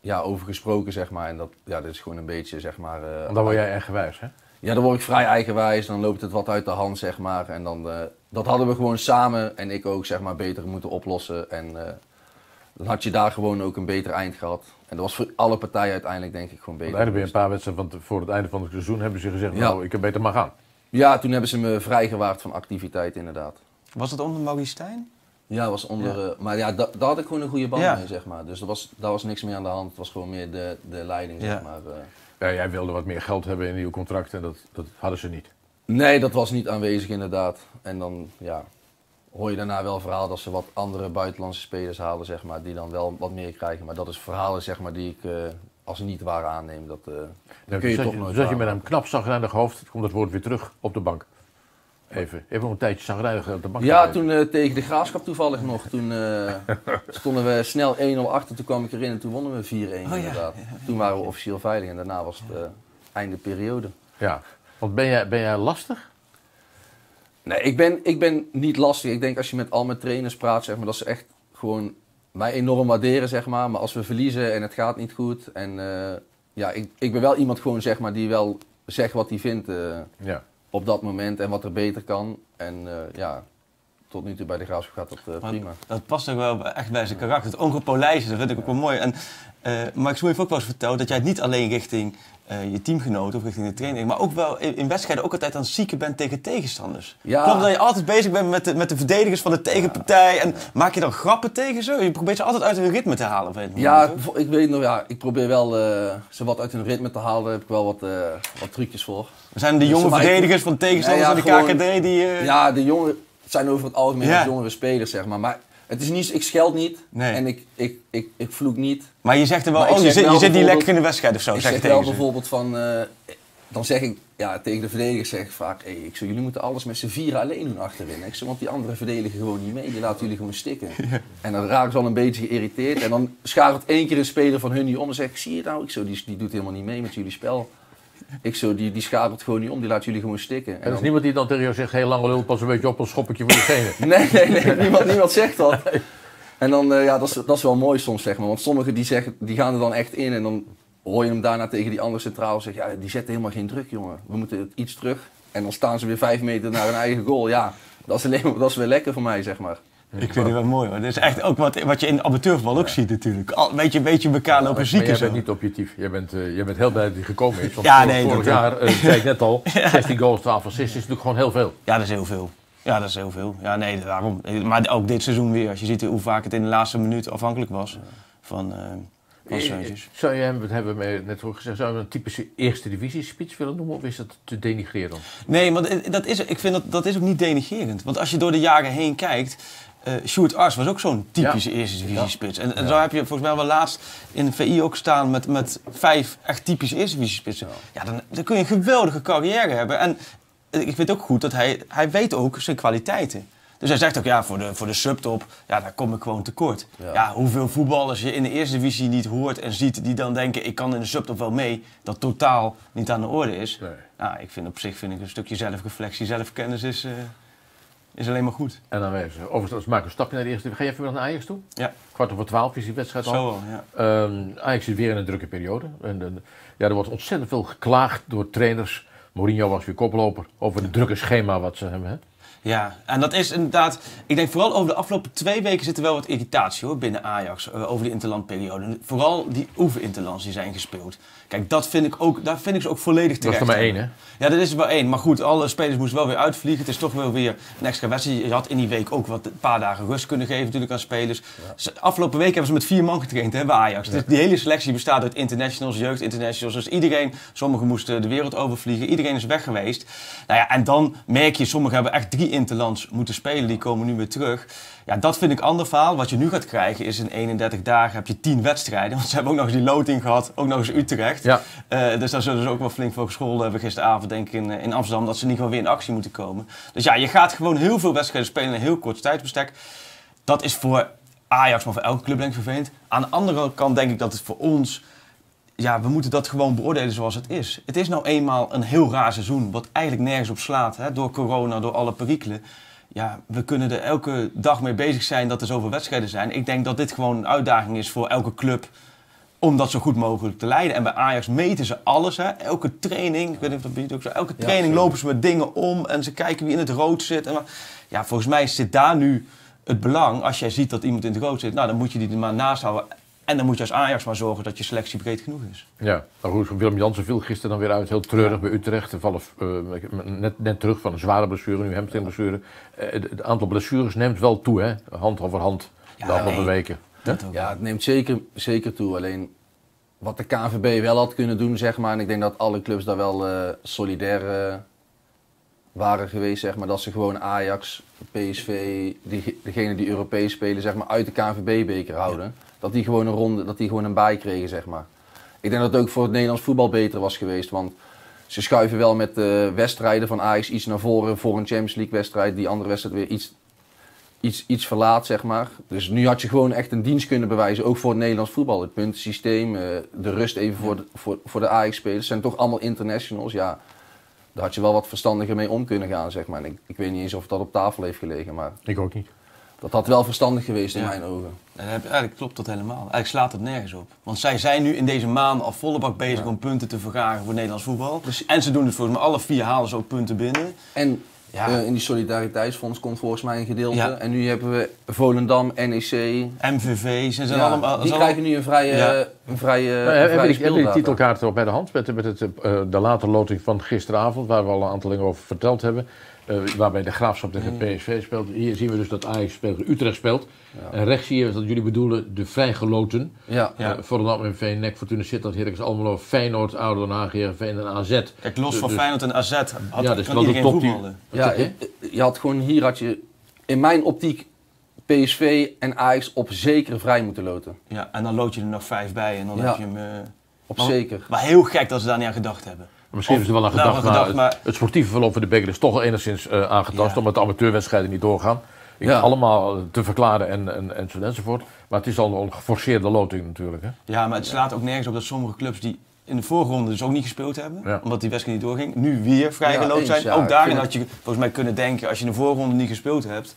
ja, over gesproken, zeg maar. En dat, ja, dat is gewoon een beetje, zeg maar... Uh, dan word jij eigenwijs, hè? Ja, dan word ik vrij eigenwijs, dan loopt het wat uit de hand, zeg maar. En dan, uh, dat hadden we gewoon samen en ik ook, zeg maar, beter moeten oplossen en... Uh, Dan had je daar gewoon ook een beter eind gehad. En dat was voor alle partijen uiteindelijk denk ik gewoon beter. Uiteindelijk weer een paar wedstrijden van voor het einde van het seizoen hebben ze gezegd, ja. nou, ik heb beter maar gaan. Ja, toen hebben ze me vrijgewaard van activiteit inderdaad. Was dat onder Maurice Stijn? Ja, was onder, ja. Uh, maar ja, da, daar had ik gewoon een goede band ja. mee, zeg maar. Dus er was, daar was niks meer aan de hand. Het was gewoon meer de, de leiding, ja. zeg maar. Uh. Ja, jij wilde wat meer geld hebben in uw contract en dat, dat hadden ze niet. Nee, dat was niet aanwezig inderdaad. En dan, ja... hoor je daarna wel verhaal dat ze wat andere buitenlandse spelers halen, zeg maar, die dan wel wat meer krijgen. Maar dat is verhalen, zeg maar, die ik uh, als niet waar aanneem. Dat, uh, dat nee, kun je toch je, nooit Dus dat je met een knap zagrijnig hoofd, komt dat woord weer terug op de bank. Even, even nog een tijdje zagrijnig op de bank. Ja, toen uh, tegen de Graafschap toevallig nog. Toen uh, stonden we snel een nul achter, toen kwam ik erin en toen wonnen we vier een oh, ja. inderdaad. Toen waren we officieel veilig en daarna was het uh, einde periode. Ja, want ben jij, ben jij lastig? Nee, ik ben, ik ben niet lastig. Ik denk als je met al mijn trainers praat, zeg maar, dat ze echt gewoon mij enorm waarderen, zeg maar. Maar als we verliezen en het gaat niet goed. En uh, ja, ik, ik ben wel iemand gewoon, zeg maar, die wel zegt wat hij vindt uh, ja. op dat moment en wat er beter kan. En uh, ja, tot nu toe bij de Graafschap gaat dat uh, prima. Dat past ook wel echt bij zijn karakter. Het ongepolijst, dat vind ik ook wel mooi. En uh, Max Moe heeft ook wel eens verteld dat jij het niet alleen richting Uh, je teamgenoten of richting de training, maar ook wel in, in wedstrijden ook altijd aan het zieken bent tegen tegenstanders. Ja. Klopt dat je altijd bezig bent met de, met de verdedigers van de tegenpartij en ja. maak je dan grappen tegen ze? Je probeert ze altijd uit hun ritme te halen, weet je? Ja, ik weet nog, ja, ik probeer wel uh, ze wat uit hun ritme te halen. Daar heb ik wel wat, uh, wat trucjes voor. We zijn de jonge dus, verdedigers ik, van de tegenstanders ja, ja, van de gewoon, K K D die... Uh... Ja, de jongeren zijn over het algemeen ja. de jongere spelers, zeg maar. Maar het is niet, ik scheld niet nee. en ik, ik, ik, ik vloek niet. Maar je zegt er wel, oh, je zit, je zit niet lekker in de wedstrijd of zo. Ik zeg, zeg wel bijvoorbeeld van, uh, dan zeg ik ja, tegen de verdedigers zeg ik vaak, hey, ik zeg, jullie moeten alles met z'n vieren alleen doen achterin. Ik zeg, want die andere verdedigen gewoon niet mee, die laten jullie gewoon stikken. Ja. En dan raken ze al een beetje geïrriteerd en dan schaart één keer een speler van hun niet om en zeg ik, zie je nou, ik zo, die, die doet helemaal niet mee met jullie spel. Ik zo, die, die schakelt gewoon niet om, die laat jullie gewoon stikken. En er is dan... niemand die dan tegen jou zegt, heel lange lul, pas een beetje op, dan schop ik je voor de tenen. nee, nee, nee, niemand, niemand zegt dat. En dan, uh, ja, dat is, dat is wel mooi soms, zeg maar. Want sommigen die, zeggen, die gaan er dan echt in en dan hoor je hem daarna tegen die andere centraal zeggen, ja, die zetten helemaal geen druk, jongen. We moeten iets terug. En dan staan ze weer vijf meter naar hun eigen goal. Ja, dat is, alleen, dat is weer lekker voor mij, zeg maar. Ik vind het wel mooi hoor. Dat is echt ook wat, wat je in amateurvoetbal ook ja. ziet natuurlijk. Al, weet je, een beetje elkaar lopen zieken. Maar jij bent niet objectief. Jij bent, uh, jij bent heel blij dat hij gekomen is. Want ja, nee, vorig jaar, uh, zei ik net al, ja. zestien goals, twaalf assists is natuurlijk gewoon heel veel. Ja, dat is heel veel. Ja, dat is heel veel. Ja, nee, daarom. Maar ook dit seizoen weer. Als je ziet hoe vaak het in de laatste minuut afhankelijk was van, uh, van Seuntjens. Zou je hem, dat hebben we net ook gezegd, zou je een typische eerste divisie speech willen noemen? Of is dat te denigrerend? Nee, want dat is, ik vind dat, dat is ook niet denigrerend. Want als je door de jaren heen kijkt... Uh, Sjoerd Ars was ook zo'n typische ja. eerste divisie spits. En, en ja. zo heb je volgens mij wel laatst in de V I ook staan met, met vijf echt typische eerste divisie spitsen. Ja, dan, dan kun je een geweldige carrière hebben. En ik weet ook goed dat hij, hij weet ook zijn kwaliteiten. Dus hij zegt ook, ja, voor de, voor de subtop, ja, daar kom ik gewoon tekort. Ja. ja, hoeveel voetballers je in de eerste divisie niet hoort en ziet die dan denken, ik kan in de subtop wel mee, dat totaal niet aan de orde is. Nee. Nou, ik vind op zich vind ik een stukje zelfreflectie, zelfkennis is... Uh, is alleen maar goed. En dan even, overigens, we maken een stapje naar de eerste. Ga je even naar Ajax toe? Ja. Kwart over twaalf is die wedstrijd al. Zo, ja. um, Ajax zit weer in een drukke periode. En, en, ja, er wordt ontzettend veel geklaagd door trainers. Mourinho was weer koploper over het drukke schema wat ze hebben. Hè? Ja, en dat is inderdaad... Ik denk vooral over de afgelopen twee weken zit er wel wat irritatie hoor, binnen Ajax. Uh, over die interlandperiode. Vooral die oefeninterlands die zijn gespeeld. Kijk, dat vind ik ook, daar vind ik ze ook volledig terecht. Dat is er maar één, hè? Ja, dat is er maar één. Maar goed, alle spelers moesten wel weer uitvliegen. Het is toch wel weer een extra wedstrijd. Je had in die week ook wat, een paar dagen rust kunnen geven natuurlijk aan spelers. Ja. Dus afgelopen week hebben ze met vier man getraind hè, bij Ajax. Ja. Dus die hele selectie bestaat uit internationals, jeugdinternationals. Dus iedereen, sommigen moesten de wereld overvliegen. Iedereen is weg geweest. Nou ja, en dan merk je, sommigen hebben echt drie interlands moeten spelen. Die komen nu weer terug. Ja, dat vind ik ander verhaal. Wat je nu gaat krijgen is in eenendertig dagen heb je tien wedstrijden. Want ze hebben ook nog eens die loting gehad. Ook nog eens Utrecht. Ja. Uh, dus daar zullen ze ook wel flink voor school hebben gisteravond denk ik in, in Amsterdam. Dat ze niet gewoon weer in actie moeten komen. Dus ja, je gaat gewoon heel veel wedstrijden spelen in een heel kort tijdsbestek. Dat is voor Ajax, maar voor elke club denk ik vervelend. Aan de andere kant denk ik dat het voor ons... Ja, we moeten dat gewoon beoordelen zoals het is. Het is nou eenmaal een heel raar seizoen. Wat eigenlijk nergens op slaat. Hè? Door corona, door alle perikelen. Ja, we kunnen er elke dag mee bezig zijn dat er zoveel wedstrijden zijn. Ik denk dat dit gewoon een uitdaging is voor elke club om dat zo goed mogelijk te leiden. En bij Ajax meten ze alles. Hè? Elke training, ik weet niet of dat ook zo, elke training ja, lopen ze met dingen om en ze kijken wie in het rood zit. En ja, volgens mij zit daar nu het belang, als jij ziet dat iemand in de goot zit, nou, dan moet je die er maar naast houden. En dan moet je als Ajax maar zorgen dat je selectie breed genoeg is. Ja, nou goed, Willem Jansen viel gisteren dan weer uit. Heel treurig ja. bij Utrecht. Vallen, uh, net, net terug van een zware blessure, nu hamstringblessure. Uh, het aantal blessures neemt wel toe, hè? Hand over hand de ja, afgelopen nee, weken. Dat huh? Ja, het neemt zeker, zeker toe. Alleen wat de K N V B wel had kunnen doen, zeg maar. En ik denk dat alle clubs daar wel uh, solidair uh, waren geweest, zeg maar. Dat ze gewoon Ajax, P S V, die, degene die Europees spelen, zeg maar, uit de K N V B-beker houden. Ja. Dat die gewoon een ronde, dat die gewoon een baai kregen, zeg maar. Ik denk dat het ook voor het Nederlands voetbal beter was geweest. Want ze schuiven wel met de wedstrijden van Ajax iets naar voren voor een Champions League wedstrijd. Die andere wedstrijd weer iets, iets, iets verlaat, zeg maar. Dus nu had je gewoon echt een dienst kunnen bewijzen, ook voor het Nederlands voetbal. Het puntensysteem, de rust even voor de, voor, voor de Ajax-spelers. Zijn toch allemaal internationals, ja. Daar had je wel wat verstandiger mee om kunnen gaan, zeg maar. En ik, ik weet niet eens of dat op tafel heeft gelegen, maar... Ik ook niet. Dat had wel verstandig geweest in ja. mijn ogen. En eigenlijk klopt dat helemaal. Eigenlijk slaat het nergens op. Want zij zijn nu in deze maand al volle bak bezig ja. om punten te vergaren voor Nederlands voetbal. Dus, en ze doen het volgens mij alle vier halen ze ook punten binnen. En ja. uh, in die solidariteitsfonds komt volgens mij een gedeelte. Ja. En nu hebben we Volendam, N E C... M V V. Ze zijn ja. allemaal, die krijgen nu een vrije, ja. een vrije, nou, een vrije speeldaad. Heb je die titelkaart al bij de hand? Met, met het, uh, de late loting van gisteravond, waar we al een aantal dingen over verteld hebben. Uh, waarbij de Graafschap tegen P S V speelt. Hier zien we dus dat Ajax speelt, Utrecht speelt. Ja. En rechts zie je dat jullie bedoelen de vrijgeloten. Ja. Uh, ja. Volendam, M V V, N E C, Fortuna Sittard, Heracles Almelo, Feyenoord, Oude Den Haag, Heerenveen en A Z. Kijk, los dus, van Feyenoord en A Z had, ja, dus kan iedereen voetballen. Ja, je had gewoon hier had je in mijn optiek P S V en Ajax op zeker vrij moeten loten. Ja, en dan lood je er nog vijf bij en dan ja. heb je hem... Uh, op maar, zeker. Maar heel gek dat ze daar niet aan gedacht hebben. Misschien hebben ze er wel aan gedacht, nou, maar, gedacht maar... Het, het sportieve verloop van de beker is toch enigszins uh, aangetast, ja. omdat de amateurwedstrijden niet doorgaan. Ik ja. allemaal te verklaren en, en, en, enzovoort. Maar het is al een geforceerde loting natuurlijk. Hè? Ja, maar het slaat ja. ook nergens op dat sommige clubs die in de vorige ronde dus ook niet gespeeld hebben, ja. omdat die wedstrijd niet doorging, nu weer vrijgeloot ja, zijn. Ja, ook daarin had je volgens mij kunnen denken, als je in de voorronde niet gespeeld hebt,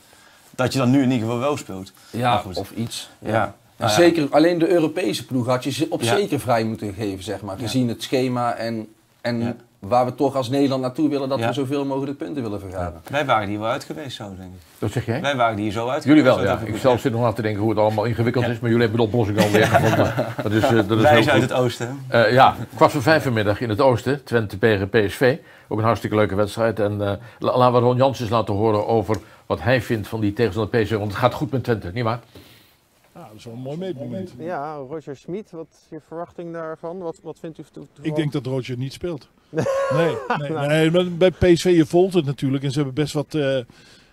dat je dan nu in ieder geval wel speelt. Ja, goed. Of iets. Ja. Ja. Ah, ja. Zeker, alleen de Europese ploeg had je op ja. zeker vrij moeten geven, zeg maar. Gezien ja. het schema en... En ja. waar we toch als Nederland naartoe willen dat ja. we zoveel mogelijk punten willen vergaren. Ja. Wij waren hier wel uit geweest zo, denk ik. Dat zeg jij? Wij waren hier zo uit jullie geweest. Jullie wel, ja. Ik zelf zit nog na te denken hoe het allemaal ingewikkeld ja. is. Maar jullie hebben de oplossing alweer gevonden. Dat is, uh, dat is wij zijn uit het oosten. Uh, ja, kwart voor vijf vanmiddag in het oosten. Twente tegen P S V. Ook een hartstikke leuke wedstrijd. En uh, laten we Ron Janssens laten horen over wat hij vindt van die tegenstander P S V. Want het gaat goed met Twente, nietwaar? Ja, dat is wel een mooi meetmoment. Ja, Roger Smit, wat is je verwachting daarvan? Wat, wat vindt u toe? Ik denk dat Roger niet speelt. Nee, nee, nee. nee bij P S V je volgt het natuurlijk. En ze hebben best wat uh,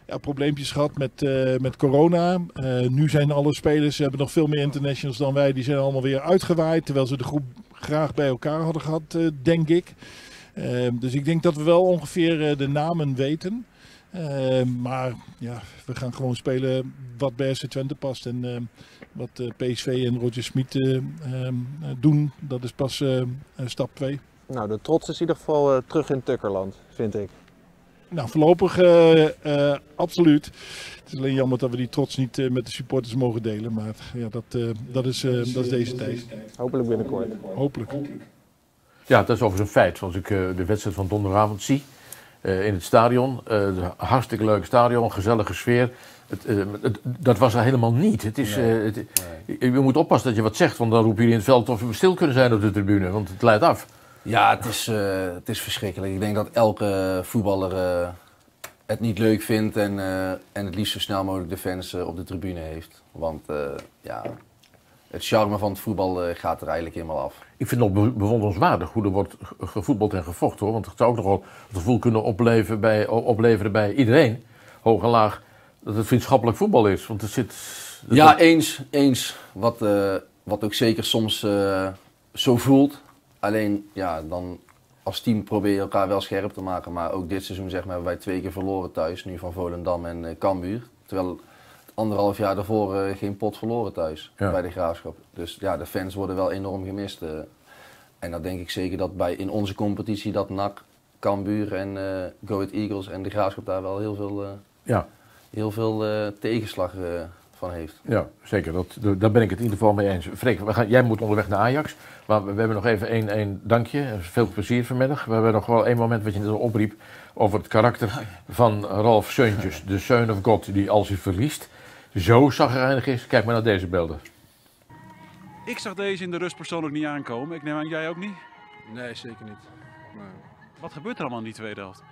ja, probleempjes gehad met, uh, met corona. Uh, nu zijn alle spelers, ze hebben nog veel meer internationals dan wij. Die zijn allemaal weer uitgewaaid. Terwijl ze de groep graag bij elkaar hadden gehad, uh, denk ik. Uh, dus ik denk dat we wel ongeveer uh, de namen weten. Uh, maar ja, we gaan gewoon spelen wat bij F C Twente past. En uh, wat uh, P S V en Roger Smit uh, uh, doen, dat is pas uh, stap twee. Nou, de trots is in ieder geval uh, terug in Tukkerland, vind ik. Nou, voorlopig uh, uh, absoluut. Het is alleen jammer dat we die trots niet uh, met de supporters mogen delen. Maar ja, dat, uh, dat, is, uh, dat is deze tijd. Hopelijk binnenkort. Hopelijk. Ja, dat is overigens een feit. Zoals ik uh, de wedstrijd van donderdagavond zie. Uh, in het stadion, uh, een hartstikke leuk stadion, gezellige sfeer. Het, uh, het, dat was er helemaal niet. Het is, nee, uh, het, nee. Je moet oppassen dat je wat zegt, want dan roepen jullie in het veld of we stil kunnen zijn op de tribune, want het leidt af. Ja, het is, uh, het is verschrikkelijk. Ik denk dat elke voetballer uh, het niet leuk vindt en, uh, en het liefst zo snel mogelijk de fans uh, op de tribune heeft. Want uh, ja, het charme van het voetbal uh, gaat er eigenlijk helemaal af. Ik vind het nog bewonderenswaardig hoe er wordt gevoetbald en gevochten, hoor. Want het zou ook nogal het gevoel kunnen opleveren bij, opleveren bij iedereen, hoog en laag, dat het vriendschappelijk voetbal is. Want er zit... Dat ja, dat... eens. eens. Wat, uh, wat ook zeker soms uh, zo voelt. Alleen, ja, dan als team probeer je elkaar wel scherp te maken. Maar ook dit seizoen, zeg maar, hebben wij twee keer verloren thuis. Nu van Volendam en uh, Cambuur. Terwijl... anderhalf jaar daarvoor uh, geen pot verloren thuis, ja. bij de Graafschap. Dus ja, de fans worden wel enorm gemist. Uh. En dat denk ik zeker dat bij, in onze competitie dat N A C, Cambuur en uh, Go Ahead Eagles en de Graafschap daar wel heel veel, uh, ja. heel veel uh, tegenslag uh, van heeft. Ja, zeker. Dat, daar ben ik het in ieder geval mee eens. Freek, we gaan, jij moet onderweg naar Ajax. Maar we, we hebben nog even één, één dankje. Veel plezier vanmiddag. We hebben nog wel één moment wat je net al opriep over het karakter van Ralf Seuntjens. De Son of God, die als hij verliest... zo chagrijnig is. Kijk maar naar deze beelden. Ik zag deze in de rust persoonlijk niet aankomen. Ik neem aan, jij ook niet? Nee, zeker niet. Nee. Wat gebeurt er allemaal in die tweede helft?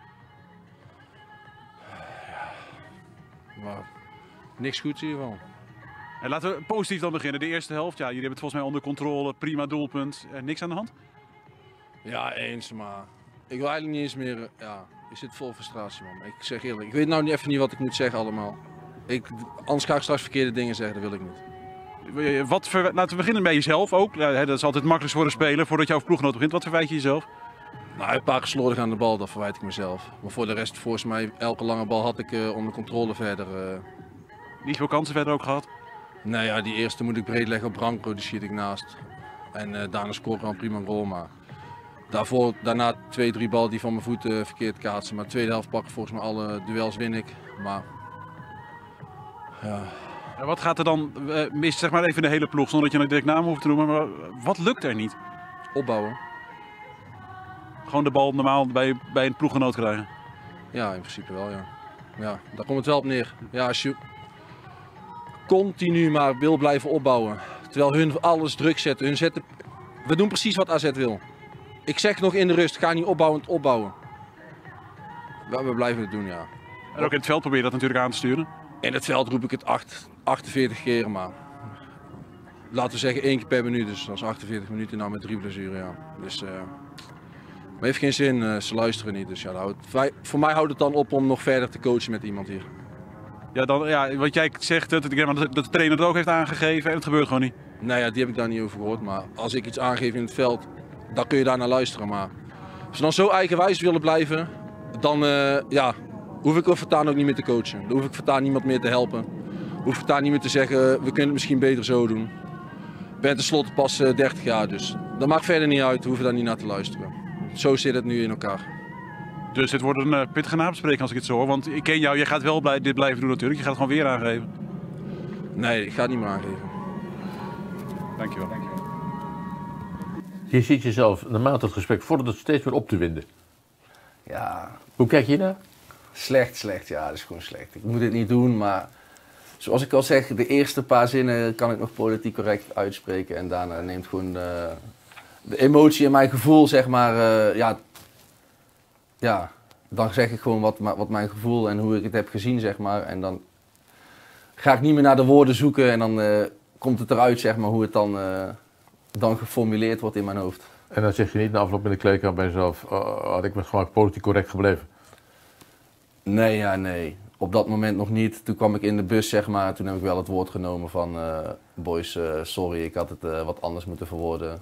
Ja, maar niks goeds hiervan. En laten we positief dan beginnen. De eerste helft, ja, jullie hebben het volgens mij onder controle. Prima doelpunt. Eh, niks aan de hand? Ja, eens, maar ik wil eigenlijk niet eens meer... Ja, ik zit vol frustratie, man. Ik zeg eerlijk, ik weet nou even niet wat ik moet zeggen allemaal. Ik, anders ga ik straks verkeerde dingen zeggen, dat wil ik niet. Wat ver... Laten we beginnen bij jezelf ook. Dat is altijd makkelijk voor een speler voordat jouw ploeggenoot begint. Wat verwijt je jezelf? Nou, een paar keer slordig aan de bal, dat verwijt ik mezelf. Maar voor de rest, volgens mij, elke lange bal had ik uh, onder controle verder. Uh... Niet veel kansen verder ook gehad? Nou ja, die eerste moet ik breed leggen op Branco, die schiet ik naast. En uh, daarna scoren we een prima goal, maar daarvoor, daarna twee, drie bal die van mijn voeten uh, verkeerd kaatsen. Maar de tweede helft pak ik volgens mij alle duels win ik. Maar ja... En wat gaat er dan uh, mis, zeg maar even de hele ploeg, zonder dat je een direct naam hoeft te noemen, maar wat lukt er niet? Opbouwen. Gewoon de bal normaal bij, bij een ploeggenoot krijgen? Ja, in principe wel, ja. Ja, daar komt het wel op neer. Ja, als je continu maar wil blijven opbouwen, terwijl hun alles druk zetten, hun zetten... We doen precies wat A Z wil. Ik zeg nog in de rust, ga niet opbouwend opbouwen. Ja, we blijven het doen, ja. En ook in het veld probeer je dat natuurlijk aan te sturen? In het veld roep ik het achtenveertig keer, maar laten we zeggen één keer per minuut, dus dat is achtenveertig minuten nou met drie blessuren. Ja. Dus, uh, maar heeft geen zin, uh, ze luisteren niet. Dus ja, dat houdt, voor mij houdt het dan op om nog verder te coachen met iemand hier. Ja, dan, ja wat jij zegt, dat de trainer het ook heeft aangegeven en het gebeurt gewoon niet. Nou ja, die heb ik daar niet over gehoord, maar als ik iets aangeef in het veld, dan kun je daar naar luisteren. Maar als ze dan zo eigenwijs willen blijven, dan uh, ja... hoef ik voortaan ook niet meer te coachen. Dan hoef ik voortaan niemand meer te helpen. Hoef ik voortaan niet meer te zeggen, we kunnen het misschien beter zo doen. Ik ben tenslotte pas dertig jaar, dus dat maakt verder niet uit. We hoeven daar niet naar te luisteren. Zo zit het nu in elkaar. Dus dit wordt een uh, pittige nabespreking als ik het zo hoor. Want ik ken jou, je gaat wel blij, dit blijven doen natuurlijk. Je gaat het gewoon weer aangeven. Nee, ik ga het niet meer aangeven. Dankjewel. Dankjewel. Je ziet jezelf, naarmate het gesprek vordert, het steeds meer op te winden. Ja. Hoe kijk je naar? Slecht, slecht. Ja, dat is gewoon slecht. Ik moet het niet doen, maar zoals ik al zeg, de eerste paar zinnen kan ik nog politiek correct uitspreken. En daarna neemt gewoon de, de emotie en mijn gevoel, zeg maar, uh, ja, ja, dan zeg ik gewoon wat, wat mijn gevoel en hoe ik het heb gezien, zeg maar. En dan ga ik niet meer naar de woorden zoeken en dan uh, komt het eruit, zeg maar, hoe het dan, uh, dan geformuleerd wordt in mijn hoofd. En dan zeg je niet na afloop in de kleedkamer bij jezelf, uh, had ik met gemak politiek correct gebleven? Nee, ja, nee. Op dat moment nog niet. Toen kwam ik in de bus, zeg maar. Toen heb ik wel het woord genomen van... Uh, boys, uh, sorry, ik had het uh, wat anders moeten verwoorden.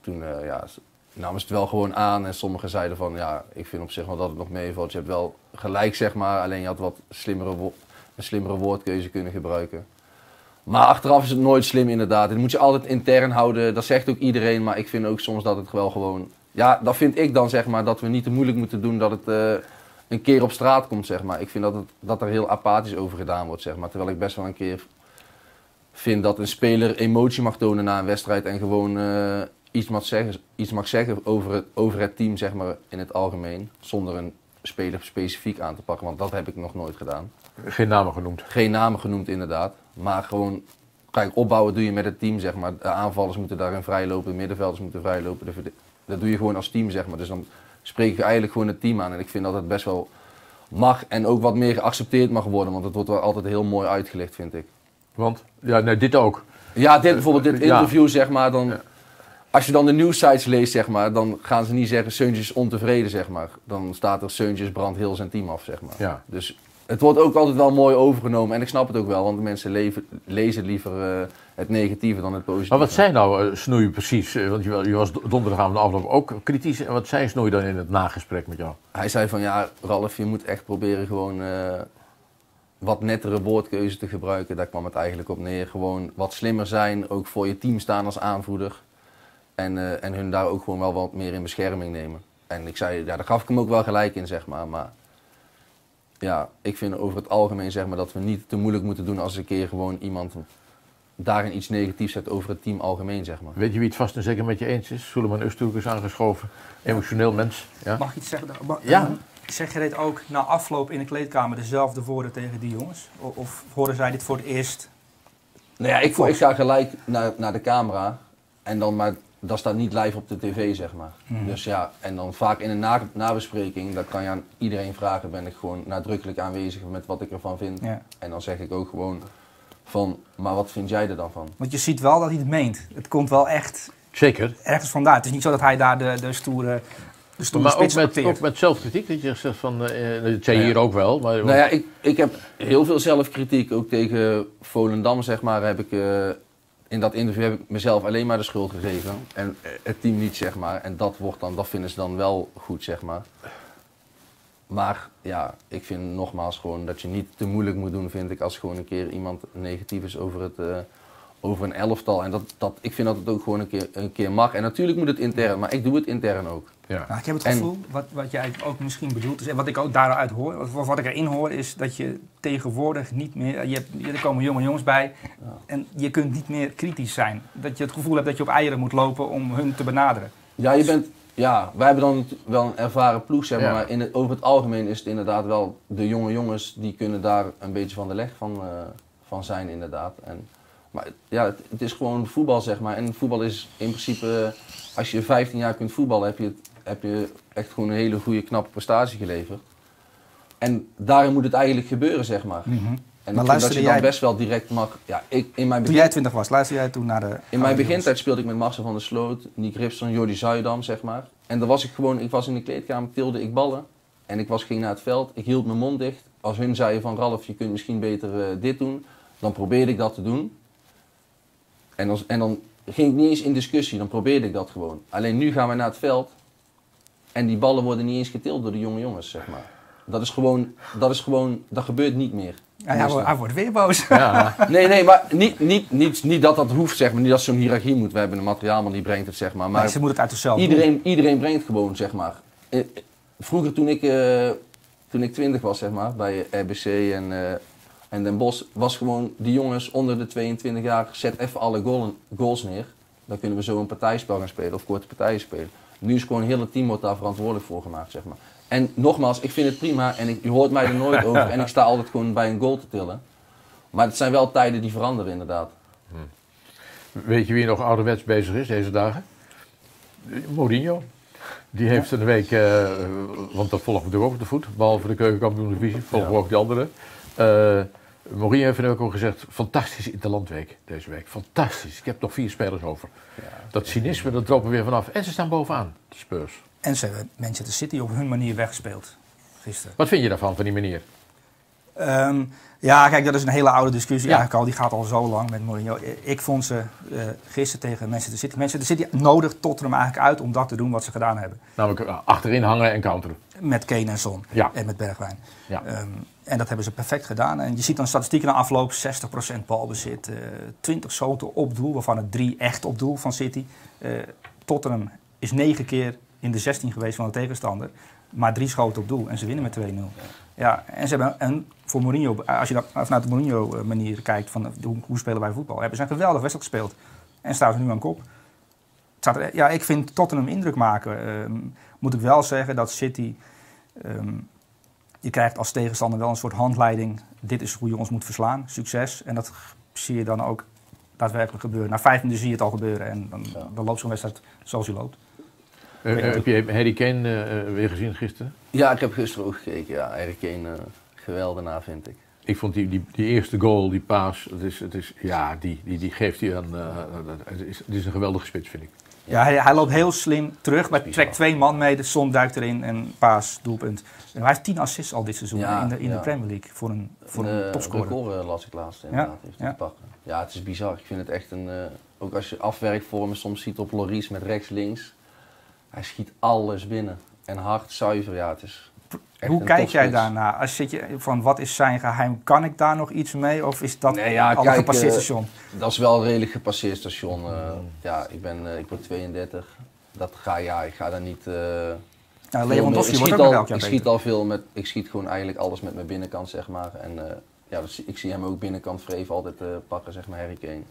Toen uh, ja, namen ze het wel gewoon aan. En sommigen zeiden van... Ja, ik vind op zich wel dat het nog meevalt. Je hebt wel gelijk, zeg maar. Alleen je had wat slimmere wo- een slimmere woordkeuze kunnen gebruiken. Maar achteraf is het nooit slim, inderdaad. Dit moet je altijd intern houden. Dat zegt ook iedereen. Maar ik vind ook soms dat het wel gewoon... Ja, dat vind ik dan, zeg maar. Dat we niet te moeilijk moeten doen dat het... Uh, een keer op straat komt, zeg maar. Ik vind dat, het, dat er heel apathisch over gedaan wordt, zeg maar. Terwijl ik best wel een keer vind dat een speler emotie mag tonen na een wedstrijd en gewoon uh, iets mag zeggen, iets mag zeggen over, het, over het team, zeg maar, in het algemeen. Zonder een speler specifiek aan te pakken, want dat heb ik nog nooit gedaan. Geen namen genoemd? Geen namen genoemd, inderdaad. Maar gewoon, kijk, opbouwen doe je met het team, zeg maar. De aanvallers moeten daarin vrijlopen, de middenvelders moeten vrijlopen. De, dat doe je gewoon als team, zeg maar. Dus dan... spreek ik eigenlijk gewoon het team aan en ik vind dat het best wel mag en ook wat meer geaccepteerd mag worden, want het wordt wel altijd heel mooi uitgelegd, vind ik. Want? Ja, nee, dit ook. Ja, dit bijvoorbeeld, dit interview, ja. Zeg maar, dan, ja. Als je dan de nieuwsites leest, zeg maar, dan gaan ze niet zeggen Seuntjens is ontevreden, zeg maar. Dan staat er Seuntjens brandt heel zijn team af, zeg maar. Ja. Dus het wordt ook altijd wel mooi overgenomen en ik snap het ook wel, want mensen leven, lezen liever uh, het negatieve dan het positieve. Maar wat zei nou uh, Snoei precies? Want je, je was donderdagavond de afloop ook kritisch. En wat zei Snoei dan in het nagesprek met jou? Hij zei van ja, Ralf, je moet echt proberen gewoon uh, wat nettere woordkeuze te gebruiken. Daar kwam het eigenlijk op neer. Gewoon wat slimmer zijn, ook voor je team staan als aanvoerder. En, uh, en hun daar ook gewoon wel wat meer in bescherming nemen. En ik zei, ja, daar gaf ik hem ook wel gelijk in, zeg maar. Maar ja, ik vind over het algemeen, zeg maar, dat we niet te moeilijk moeten doen als een keer gewoon iemand... daarin iets negatiefs zet over het team algemeen, zeg maar. Weet je wie het vast en zeker met je eens is? Suleiman Öztürk is aangeschoven. Emotioneel mens. Ja? Mag ik iets zeggen? Mag, ja. Uh, Zeg je dit ook na afloop in de kleedkamer dezelfde woorden tegen die jongens? Of, of horen zij dit voor het eerst? Nou ja, ik, ik ga gelijk naar, naar de camera. En dan, maar dat staat niet live op de tv, zeg maar. Mm. Dus ja, en dan vaak in een na, nabespreking, dat kan je aan iedereen vragen, ben ik gewoon nadrukkelijk aanwezig met wat ik ervan vind. Ja. En dan zeg ik ook gewoon van, maar wat vind jij er dan van? Want je ziet wel dat hij het meent. Het komt wel echt zeker ergens vandaar. Het is niet zo dat hij daar de, de stoere... Maar ook met, ook met zelfkritiek, dat je zegt van, eh, dat zei je hier ook wel. Maar, want... Nou ja, ik, ik heb heel veel zelfkritiek, ook tegen Volendam zeg maar, heb ik, uh, in dat interview heb ik mezelf alleen maar de schuld gegeven. En het team niet zeg maar, en dat, wordt dan, dat vinden ze dan wel goed zeg maar. Maar ja, ik vind nogmaals gewoon dat je niet te moeilijk moet doen vind ik als gewoon een keer iemand negatief is over het... Uh, Over een elftal. En dat, dat, ik vind dat het ook gewoon een keer, een keer mag. En natuurlijk moet het intern, maar ik doe het intern ook. Ja. Nou, ik heb het gevoel, en... wat, wat jij ook misschien bedoelt, is, en wat ik ook daaruit hoor, of wat ik erin hoor, is dat je tegenwoordig niet meer... Je hebt, er komen jonge jongens bij ja. En je kunt niet meer kritisch zijn. Dat je het gevoel hebt dat je op eieren moet lopen om hun te benaderen. Ja, je bent, ja wij hebben dan wel een ervaren ploeg, zeg maar. Ja. Maar in het, over het algemeen is het inderdaad wel... De jonge jongens, die kunnen daar een beetje van de leg van, uh, van zijn, inderdaad. En, maar ja, het, het is gewoon voetbal, zeg maar. En voetbal is in principe, als je vijftien jaar kunt voetballen, heb je, het, heb je echt gewoon een hele goede, knappe prestatie geleverd. En daarin moet het eigenlijk gebeuren, zeg maar. Mm-hmm. En maar dat je dan jij... best wel direct mag... Ja, ik, in mijn begin... Toen jij twintig was, luisterde jij toen naar de... In mijn begintijd speelde ik met Marcel van der Sloot, Nick Ripson, Jordi Zuidam, zeg maar. En dan was ik gewoon, ik was in de kleedkamer, tilde ik ballen. En ik was, ging naar het veld, ik hield mijn mond dicht. Als hun zeiden van, Ralf, je kunt misschien beter uh, dit doen, dan probeerde ik dat te doen. En, als, en dan ging ik niet eens in discussie, dan probeerde ik dat gewoon. Alleen nu gaan we naar het veld en die ballen worden niet eens getild door de jonge jongens, zeg maar. Dat is gewoon, dat, is gewoon, dat gebeurt niet meer. Ja, hij, wordt, hij wordt weer boos. Ja. Nee, nee, maar niet, niet, niet, niet dat dat hoeft, zeg maar. Niet dat zo'n hiërarchie moet. We hebben een materiaalman die brengt het, zeg maar. Maar nee, ze moet het uit zichzelf iedereen, doen. Iedereen brengt gewoon, zeg maar. Vroeger toen ik, uh, toen ik twintig was, zeg maar, bij R B C en... Uh, En Den Bosch was gewoon, die jongens onder de tweeëntwintig jaar, zet even alle goal, goals neer. Dan kunnen we zo een partijspel gaan spelen of korte partijen spelen. Nu is gewoon heel het team wordt daar verantwoordelijk voor gemaakt, zeg maar. En nogmaals, ik vind het prima en ik, je hoort mij er nooit over. En ik sta altijd gewoon bij een goal te tillen. Maar het zijn wel tijden die veranderen, inderdaad. Hm. Weet je wie nog ouderwets bezig is deze dagen? Mourinho. Die heeft ja. een week, uh, want dat volgen we natuurlijk ook op de voet. Behalve de keukenkampioen-divisie, volgen we ja. ook die andere. Uh, Mourinho heeft ook al gezegd, fantastisch interlandweek deze week. Fantastisch, ik heb nog vier spelers over. Ja, dat cynisme, dat dropen we weer vanaf. En ze staan bovenaan, de Spurs. En ze hebben Manchester City op hun manier weggespeeld gisteren. Wat vind je daarvan, van die manier? Um, ja, kijk, dat is een hele oude discussie ja. eigenlijk al. Die gaat al zo lang met Mourinho. Ik vond ze uh, gisteren tegen Manchester City. Manchester City nodigt Tottenham eigenlijk uit om dat te doen wat ze gedaan hebben. Namelijk uh, achterin hangen en counteren. Met Kane en Son ja. en met Bergwijn. Ja. Um, En dat hebben ze perfect gedaan. En je ziet dan statistieken na afloop, zestig procent balbezit, uh, twintig schoten op doel, waarvan het drie echt op doel van City. Uh, Tottenham is negen keer in de zestien geweest van de tegenstander, maar drie schoten op doel en ze winnen met twee nul. Ja, en ze hebben een, voor Mourinho, als je dat vanuit de Mourinho-manier kijkt, van hoe, hoe spelen wij voetbal, hebben ze een geweldig wedstrijd gespeeld en staan ze nu aan kop. Ja, ik vind Tottenham indruk maken. Uh, moet ik wel zeggen dat City... Um, Je krijgt als tegenstander wel een soort handleiding. Dit is hoe je ons moet verslaan. Succes. En dat zie je dan ook daadwerkelijk gebeuren. Na vijf minuten zie je het al gebeuren. En dan, ja. dan loopt zo'n wedstrijd zoals hij loopt. Uh, uh, heb je Harry Kane uh, weer gezien gisteren? Ja, ik heb gisteren ook gekeken. Ja, Harry Kane, uh, geweldig na, vind ik. Ik vond die, die, die eerste goal, die paas, het is, het is, ja, die, die, die geeft hij aan... Uh, het, is, het is een geweldige spits, vind ik. Ja, hij, hij loopt heel slim terug, maar trekt twee man mee, de Son duikt erin en paas, doelpunt. En hij heeft tien assists al dit seizoen ja, in, de, in ja. de Premier League voor een, voor een uh, topscorer. De record las ik laatst inderdaad, ja. heeft hij ja. pakken. Ja, het is bizar. Ik vind het echt een, uh, ook als je afwerkvormen soms ziet op Loris met rechts, links. Hij schiet alles binnen en hard, zuiver, ja het is... Hoe kijk jij daarna? Als zit je van wat is zijn geheim? Kan ik daar nog iets mee? Of is dat nee, ja, al kijk, een gepasseerd station? Uh, dat is wel een redelijk gepasseerd station. Uh, mm. Ja, ik ben, uh, ik word tweeëndertig. Dat ga ja, ik ga daar niet. Uh, nou, Lewandowski wordt ook al, elk jaar ik schiet al veel met. Ik schiet gewoon eigenlijk alles met mijn binnenkant, zeg maar. En uh, ja, dus ik zie hem ook binnenkant vreef altijd uh, pakken, zeg maar, Harry Kane.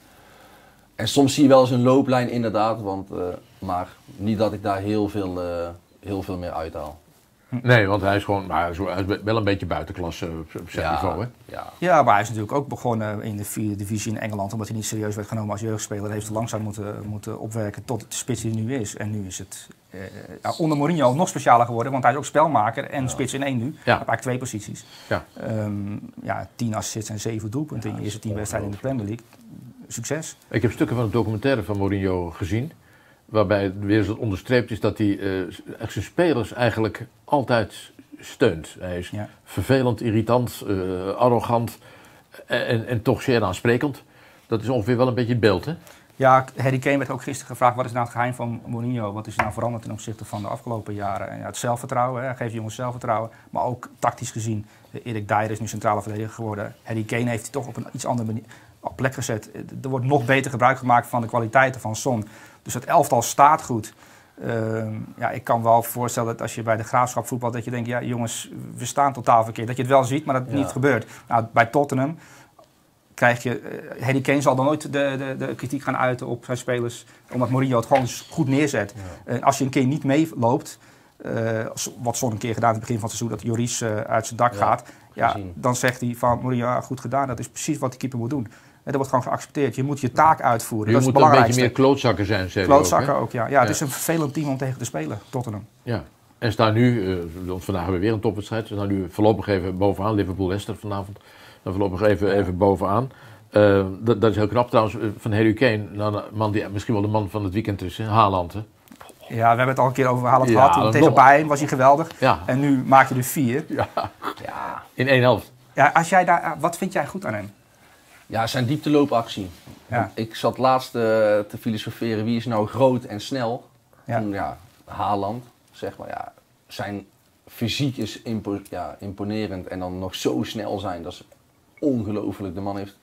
En soms zie je wel eens een looplijn inderdaad, want uh, maar niet dat ik daar heel veel, uh, heel veel meer uithaal. Nee, want hij is gewoon, maar hij is wel een beetje buitenklasse op zijn ja, niveau, hè? Ja. ja, maar hij is natuurlijk ook begonnen in de vierde divisie in Engeland, omdat hij niet serieus werd genomen als jeugdspeler. Hij heeft het langzaam moeten, moeten opwerken tot de spits die hij nu is. En nu is het eh, onder Mourinho nog specialer geworden, want hij is ook spelmaker en ja. spits in één nu. Ja. Eigenlijk twee posities. Ja. Um, ja, tien assists en zeven doelpunten ja, in de eerste tien wedstrijden in de Premier League. Succes. Ik heb stukken van het documentaire van Mourinho gezien, waarbij het weer onderstreept is dat hij uh, echt zijn spelers eigenlijk altijd steunt. Hij is ja. vervelend, irritant, uh, arrogant en, en toch zeer aansprekend. Dat is ongeveer wel een beetje het beeld, hè? Ja, Harry Kane werd ook gisteren gevraagd, wat is nou het geheim van Mourinho? Wat is er nou veranderd ten opzichte van de afgelopen jaren? En ja, het zelfvertrouwen, hij geeft jongens zelfvertrouwen, maar ook tactisch gezien. Erik Dier is nu centrale verdediger geworden. Harry Kane heeft hij toch op een iets andere manier op plek gezet. Er wordt nog beter gebruik gemaakt van de kwaliteiten van Son. Dus dat elftal staat goed. Uh, ja, ik kan wel voorstellen dat als je bij de Graafschap voetbalt, dat je denkt, ja jongens, we staan totaal verkeerd. Dat je het wel ziet, maar dat het ja. niet gebeurt. Nou, bij Tottenham krijg je... Uh, Harry Kane zal dan nooit de, de, de kritiek gaan uiten op zijn spelers, omdat Mourinho het gewoon goed neerzet. Ja. Uh, als je een keer niet meeloopt, uh, wat Son een keer gedaan in het begin van het seizoen, dat Lloris uh, uit zijn dak ja. gaat, ja, dan zegt hij van Mourinho, ja, goed gedaan, dat is precies wat de keeper moet doen. Dat wordt gewoon geaccepteerd. Je moet je taak uitvoeren. Je dat moet is een beetje meer klootzakken zijn, zeg je. Klootzakken ook, ook ja. ja. Het ja. is een vervelend team om tegen te spelen, Tottenham. Ja. En staan nu, uh, vandaag hebben we weer een topwedstrijd. We staan nu voorlopig even bovenaan. Liverpool-Leicester vanavond. Dan voorlopig even, ja. even bovenaan. Uh, dat, dat is heel knap trouwens van Harry Kane. Nou, een man die misschien wel de man van het weekend is, hè? Haaland. Hè? Ja, we hebben het al een keer over Haaland ja, gehad. Tegen nog. Bayern was hij geweldig. Ja. En nu maak je er vier. Ja. Ja. In één helft. Ja, als jij daar, wat vind jij goed aan hem? Ja, zijn diepteloopactie. Ja. Ik zat laatst uh, te filosoferen, wie is nou groot en snel? Ja. Toen, ja, Haaland, zeg maar. Ja, zijn fysiek is impo ja, imponerend en dan nog zo snel zijn. Dat is ongelooflijk. De man heeft,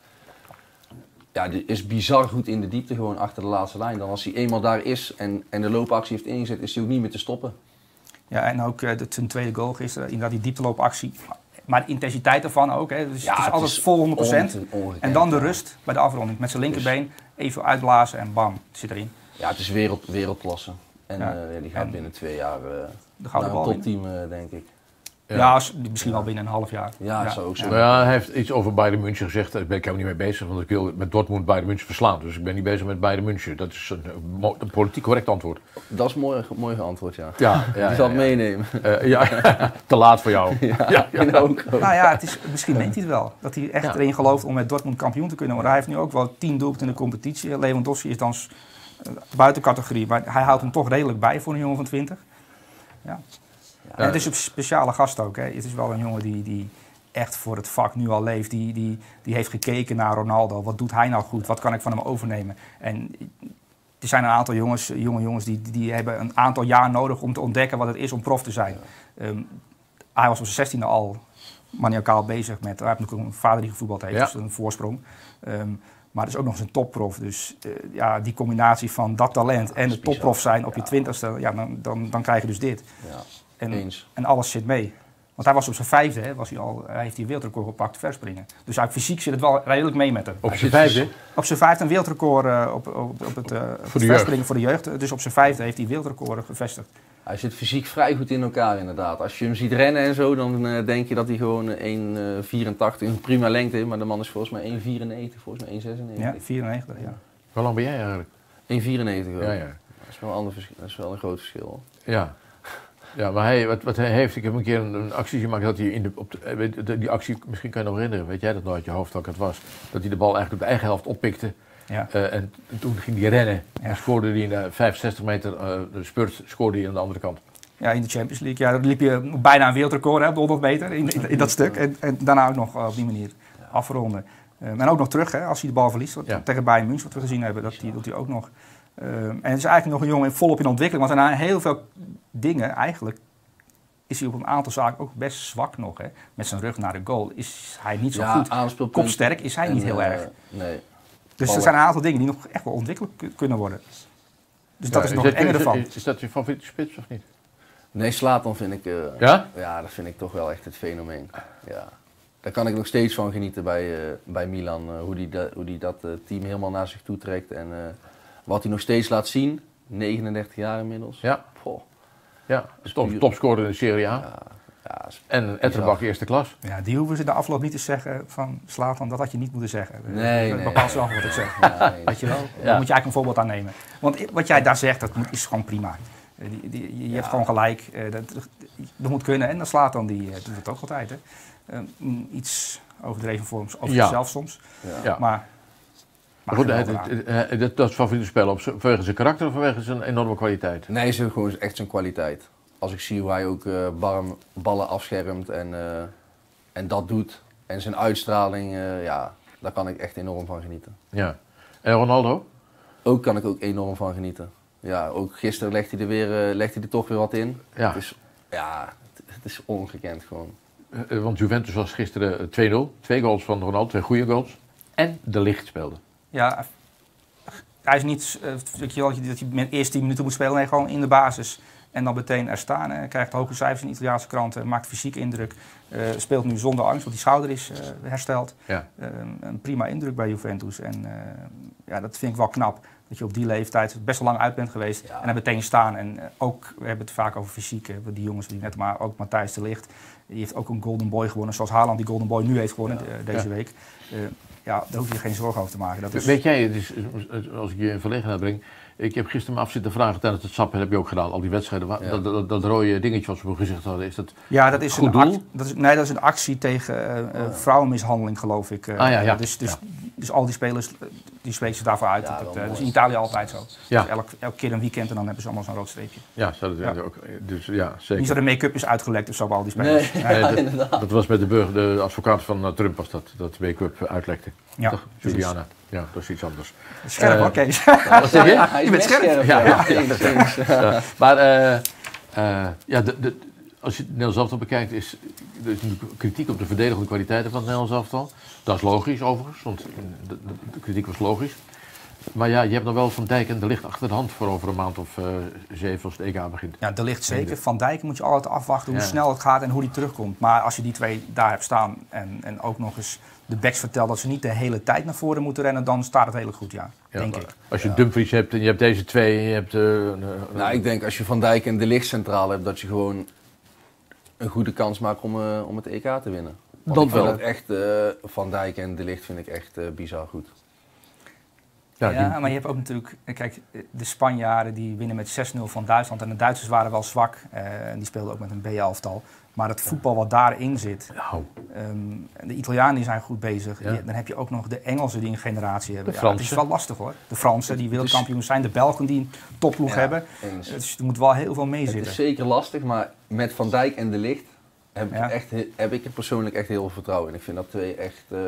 ja, die is bizar goed in de diepte, gewoon achter de laatste lijn. Dan als hij eenmaal daar is en, en de loopactie heeft ingezet, is hij ook niet meer te stoppen. Ja, en ook uh, zijn tweede goal gisteren, inderdaad die diepteloopactie. Maar de intensiteit ervan ook, hè. Dus ja, het is altijd het is vol honderd procent. Ongekend, en dan de rust bij de afronding. Met zijn linkerbeen even uitblazen en bam, het zit erin. Ja, het is wereld, wereldklasse. En ja. Uh, die gaat en binnen twee jaar uh, de naar een topteam, uh, denk ik. Ja, ja als, misschien wel ja. binnen een half jaar. Ja, dat ja. zou ook zo. Ja, hij heeft iets over Bayern München gezegd. Daar ben ik helemaal niet mee bezig, want ik wil met Dortmund Bayern München verslaan. Dus ik ben niet bezig met Bayern München. Dat is een, een politiek correct antwoord. Dat is een mooi, mooi geantwoord, ja. ja, ja, ja ik zal het ja, meenemen. Uh, ja, te laat voor jou. Ja, ja, ja. Nou ja, het is, misschien meent hij het wel. Dat hij echt ja. erin gelooft om met Dortmund kampioen te kunnen worden. Hij heeft nu ook wel tien doelpunten in de competitie. Lewandowski is dan uh, buiten categorie. Maar hij houdt hem toch redelijk bij voor een jongen van twintig. Ja. Ja. Het is een speciale gast ook. Hè. Het is wel een jongen die, die echt voor het vak nu al leeft. Die, die, die heeft gekeken naar Ronaldo. Wat doet hij nou goed? Wat kan ik van hem overnemen? En er zijn een aantal jongens, jonge jongens die, die hebben een aantal jaar nodig om te ontdekken wat het is om prof te zijn. Ja. Um, hij was op zijn zestiende al maniacaal bezig met... Hij heeft natuurlijk een vader die gevoetbald heeft, ja. dus een voorsprong. Um, maar het is ook nog eens een topprof. Dus uh, ja, die combinatie van dat talent ja, en het topprof zijn op ja. je twintigste... Ja, dan, dan, dan krijg je dus dit. Ja. En, en alles zit mee. Want hij was op zijn vijfde, hè, was hij al, hij heeft hij een wereldrecord gepakt verspringen. Dus hij, fysiek zit het wel redelijk mee met hem. Op zijn vijfde? Op zijn vijfde een wereldrecord uh, op, op, op het, uh, het verspringen voor de jeugd. Dus op zijn vijfde heeft hij wereldrecord gevestigd. Hij zit fysiek vrij goed in elkaar inderdaad. Als je hem ziet rennen en zo, dan uh, denk je dat hij gewoon één vierentachtig, een prima lengte heeft. Maar de man is volgens mij één vierennegentig, volgens mij één zesennegentig. Ja, vierennegentig, ja. Hoe lang ben jij eigenlijk? één vierennegentig hoor. Ja, ja. Dat is wel een ander verschil. Dat is wel een groot verschil hoor. Ja. Ja, maar hij, wat, wat hij heeft, ik heb een keer een, een actie gemaakt dat hij in de, op de, die actie, misschien kan je nog herinneren, weet jij dat nou uit je hoofd, dat het was, dat hij de bal eigenlijk op de eigen helft oppikte ja. uh, en toen ging hij rennen ja. en scoorde hij in de vijfenzestig meter uh, de spurt, scoorde hij aan de andere kant. Ja, in de Champions League, ja, dan liep je bijna een wereldrecord hè, op de honderd meter in, in, in dat stuk en, en daarna ook nog uh, op die manier afronden. Uh, en ook nog terug, hè, als hij de bal verliest, wat, ja. tegen Bayern München, wat we gezien hebben, dat hij dat hij ook nog... Uh, en het is eigenlijk nog een jongen volop in ontwikkeling, want na heel veel dingen eigenlijk is hij op een aantal zaken ook best zwak nog. Hè? Met zijn rug naar de goal is hij niet zo ja, goed. Kopsterk is hij en, niet heel uh, erg. Nee. Dus er zijn een aantal dingen die nog echt wel ontwikkeld kunnen worden. Dus ja, dat is, is nog het enge ervan. Is, is dat je favoriete spits of niet? Nee, Zlatan vind ik... Uh, ja? Ja, dat vind ik toch wel echt het fenomeen. Ja. Daar kan ik nog steeds van genieten bij, uh, bij Milan. Uh, hoe die, da hoe die dat uh, team helemaal naar zich toe trekt en... Uh, Wat hij nog steeds laat zien, negenendertig jaar inmiddels. Ja. Goh. Ja, top, topscorer in de Serie A. Ja, ja, en Ettenbach eerste klas. Ja, die hoeven ze de afloop niet te zeggen van Zlatan, dat had je niet moeten zeggen. Nee, nee. Bepaald zelf wat ik zeg. Ja, nee. Weet je wel? Ja. Daar moet je eigenlijk een voorbeeld aan nemen. Want wat jij daar zegt, dat is gewoon prima. Die, die, je ja. hebt gewoon gelijk. Dat, dat moet kunnen. En dan Zlatan, die doet het ook altijd. Hè. Um, iets overdreven vorm, over ja. zichzelf soms. Ja. Ja. Maar... Goed, het, het, het, het, dat is favoriete spel op, vanwege zijn karakter of vanwege zijn enorme kwaliteit? Nee, ze gewoon echt zijn kwaliteit. Als ik zie hoe hij ook uh, barm, ballen afschermt en, uh, en dat doet. En zijn uitstraling, uh, ja, daar kan ik echt enorm van genieten. Ja. En Ronaldo? Ook kan ik ook enorm van genieten. Ja, ook gisteren legt hij er, weer, uh, legt hij er toch weer wat in. Ja, het is, ja, het, het is ongekend gewoon. Uh, want Juventus was gisteren twee nul. Twee goals van Ronaldo, twee goede goals. En De Ligt speelde. Ja, hij is niet uh, dat je mijn eerste tien minuten moet spelen, nee, gewoon in de basis. En dan meteen er staan. Hij krijgt hoge cijfers in de Italiaanse kranten, maakt fysiek indruk. Uh, speelt nu zonder angst, want die schouder is uh, hersteld. Ja. Uh, een prima indruk bij Juventus. En uh, ja, dat vind ik wel knap, dat je op die leeftijd best wel lang uit bent geweest. Ja. En er meteen staan. En uh, ook, we hebben het vaak over fysiek, die jongens die net, maar ook Matthijs de Ligt. Die heeft ook een Golden Boy gewonnen, zoals Haaland die Golden Boy nu heeft gewonnen, ja. uh, deze ja. week. Uh, Ja, daar hoef je geen zorgen over te maken. Dat is... Weet jij, het is, als ik je in verlegenheid breng, ik heb gisteren me af zitten vragen tijdens het sap, dat heb je ook gedaan, al die wedstrijden. Ja. Dat, dat, dat rode dingetje wat ze op hun gezicht hadden, is dat ja, dat is goed een doel? Dat is, nee, dat is een actie tegen uh, uh, vrouwenmishandeling, geloof ik. Uh, ah, ja, ja. Dus, dus, ja. dus al die spelers, die spreken ze daarvoor uit. Ja, dat, uh, dat is in Italië altijd zo. Ja. Dus elk, elke keer een weekend en dan hebben ze allemaal zo'n rood streepje. Ja, zo dat ja. ook. Dus, ja, zeker. Niet dat de make-up is uitgelekt of zo bij al die spelers. Nee, nee, nee, dat, dat was met de, burger, de advocaat van uh, Trump, was dat, dat make-up uitlekte. Ja, toch? Juliana. Ja, dat is iets anders. Scherp, oké. Uh, wat zeg je? Ja, je bent scherp. scherp. Ja, ja, ja, ja, ja. Ja. Maar uh, uh, ja, de, de, als je het Nederlands elftal bekijkt, is er is kritiek op de verdedigende kwaliteiten van het Nederlands elftal. Dat is logisch overigens, want de, de, de kritiek was logisch. Maar ja, je hebt nog wel Van Dijk en De Ligt achter de hand voor over een maand of uh, zeven als het E K begint. Ja, De Ligt zeker. Van Dijk moet je altijd afwachten hoe ja. snel het gaat en hoe die terugkomt. Maar als je die twee daar hebt staan en, en ook nog eens de backs vertelt dat ze niet de hele tijd naar voren moeten rennen, dan staat het heel goed, ja, ja denk ik. Als je ja. Dumfries hebt en je hebt deze twee en je hebt... Uh, nou, ik denk als je Van Dijk en De Ligt centraal hebt, dat je gewoon een goede kans maakt om, uh, om het E K te winnen. Want dat wel. Dat echt, uh, Van Dijk en De Ligt vind ik echt uh, bizar goed. Ja, ja die... maar je hebt ook natuurlijk, kijk, de Spanjaarden die winnen met zes nul van Duitsland. En de Duitsers waren wel zwak uh, en die speelden ook met een B elftal. Maar het voetbal wat daarin zit, nou. um, de Italianen zijn goed bezig. Ja. Die, dan heb je ook nog de Engelsen die een generatie hebben. Ja, dat is wel lastig hoor. De Fransen die wereldkampioen zijn, de Belgen die een topploeg ja, hebben. Eens. Dus er moet wel heel veel mee zitten. Het is zeker lastig, maar met Van Dijk en De Ligt heb, ja. ik, echt, heb ik er persoonlijk echt heel veel vertrouwen in. Ik vind dat twee echt... Uh...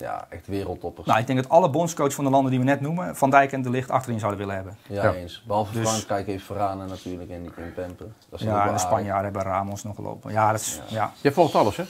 Ja, echt wereldtoppers. Nou, ik denk dat alle bondscoaches van de landen die we net noemen, Van Dijk en De Ligt achterin zouden willen hebben. Ja, ja. eens. Behalve dus... Frankrijk heeft Varane natuurlijk en die Kim Pempen. Ja, en de Spanjaarden hebben Ramos nog gelopen. Ja, dat is... Ja. Ja. Je volgt alles, hè?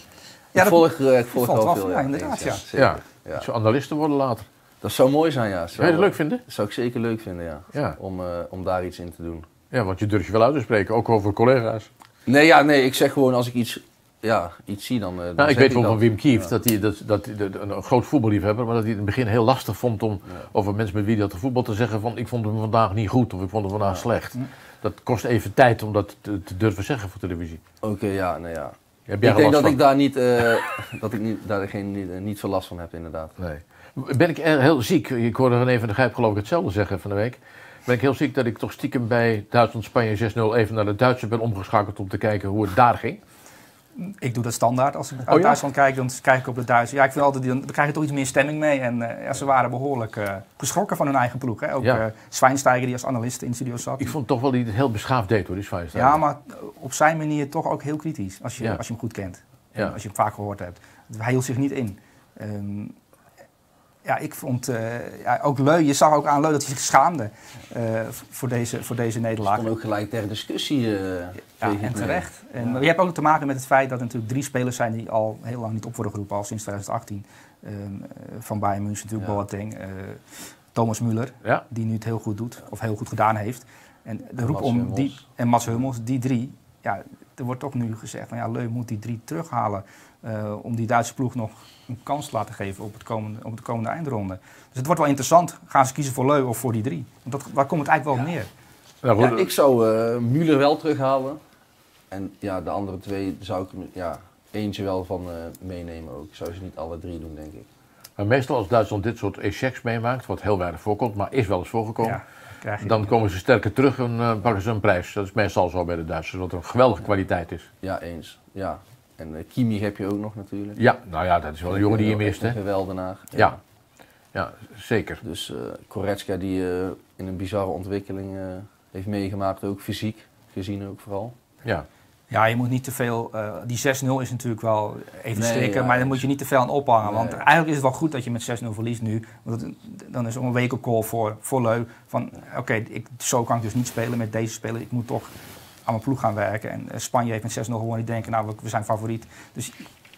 Ja, ik volg, dat... ik volg wel veel. Ja, ja inderdaad, ja. ja. ja. ja. ja. Zou analisten worden later. Dat zou mooi zijn, ja. Zou je dat leuk vinden? Dat zou ik zeker leuk vinden, ja. ja. Om, uh, om daar iets in te doen. Ja, want je durft je wel uit te spreken, ook over collega's. Nee, ja, nee, ik zeg gewoon als ik iets... Ja, iets zie dan... dan nou, ik weet wel van Wim Kieft, ja. dat hij dat, dat, een groot voetballiefhebber, maar dat hij het in het begin heel lastig vond om ja. over mensen met wie hij had gevoetbald te zeggen van ik vond hem vandaag niet goed of ik vond hem vandaag ja. slecht. Dat kost even tijd om dat te, te durven zeggen voor televisie. Oké, okay, ja, nou ja. Heb jij ik denk dat van? ik daar, niet, uh, dat ik niet, daar geen, niet, uh, niet veel last van heb, inderdaad. Nee. Ben ik heel ziek, ik hoorde René van der Gijp geloof ik hetzelfde zeggen van de week. Ben ik heel ziek dat ik toch stiekem bij Duitsland-Spanje zes nul even naar de Duitsers ben omgeschakeld om te kijken hoe het daar ging. Ik doe dat standaard. Als ik naar oh, ja? Duitsland kijk, dan kijk ik op de Duitsers. Ja, ik vind altijd, dan krijg je toch iets meer stemming mee. En uh, ze waren behoorlijk uh, geschrokken van hun eigen ploeg. Hè? Ook ja. uh, Schweinsteiger die als analist in de studio zat. Ik vond toch wel dat hij het heel beschaafd deed hoor, die Schweinsteiger. Ja, maar op zijn manier toch ook heel kritisch. Als je, ja. als je hem goed kent. Ja. Als je hem vaak gehoord hebt. Hij hield zich niet in. Um, ja, ik vond uh, ja, ook Löw, je zag ook aan Löw dat hij zich schaamde uh, voor, deze, voor deze nederlaag. Het kon ook gelijk ter discussie. Uh, ja, en terecht. En, ja. Maar je hebt ook te maken met het feit dat er natuurlijk drie spelers zijn die al heel lang niet op worden geroepen, al sinds twintig achttien. Uh, van Bayern München natuurlijk, ja. Boateng, uh, Thomas Müller, ja. die nu het heel goed doet, of heel goed gedaan heeft. En de roep om die, en Mats Hummels, die drie, ja, er wordt toch nu gezegd van ja, Löw moet die drie terughalen. Uh, om die Duitse ploeg nog een kans te laten geven op, het komende, op de komende eindronde. Dus het wordt wel interessant. Gaan ze kiezen voor Löw of voor die drie? Want dat, waar komt het eigenlijk wel op neer? Ja, ja, ik zou uh, Müller wel terughalen. En ja, de andere twee zou ik ja, eentje wel van uh, meenemen ook. Ik zou ze niet alle drie doen, denk ik. Maar meestal als Duitsland dit soort échecs meemaakt, wat heel weinig voorkomt, maar is wel eens voorgekomen. Ja. Dan komen ze sterker terug en uh, pakken ze een prijs. Dat is meestal zo bij de Duitsers, wat een geweldige kwaliteit is. Ja, eens. Ja. En uh, Kimi heb je ook nog natuurlijk. Ja, nou ja, dat is wel een jongen die je mist. Een geweldenaar. Ja. Ja. Ja, zeker. Dus uh, Goretzka die uh, in een bizarre ontwikkeling uh, heeft meegemaakt, ook fysiek gezien ook vooral. Ja. Ja, je moet niet te veel. Uh, die zes nul is natuurlijk wel even nee, strikken, ja, maar daar moet je niet te veel aan ophangen. Nee. Want eigenlijk is het wel goed dat je met zes nul verliest nu. Want het, dan is een wake-up call voor, voor Löw. Van oké, okay, zo kan ik dus niet spelen met deze speler. Ik moet toch aan mijn ploeg gaan werken. En uh, Spanje heeft met zes nul gewoon niet denken, nou, we, we zijn favoriet. Dus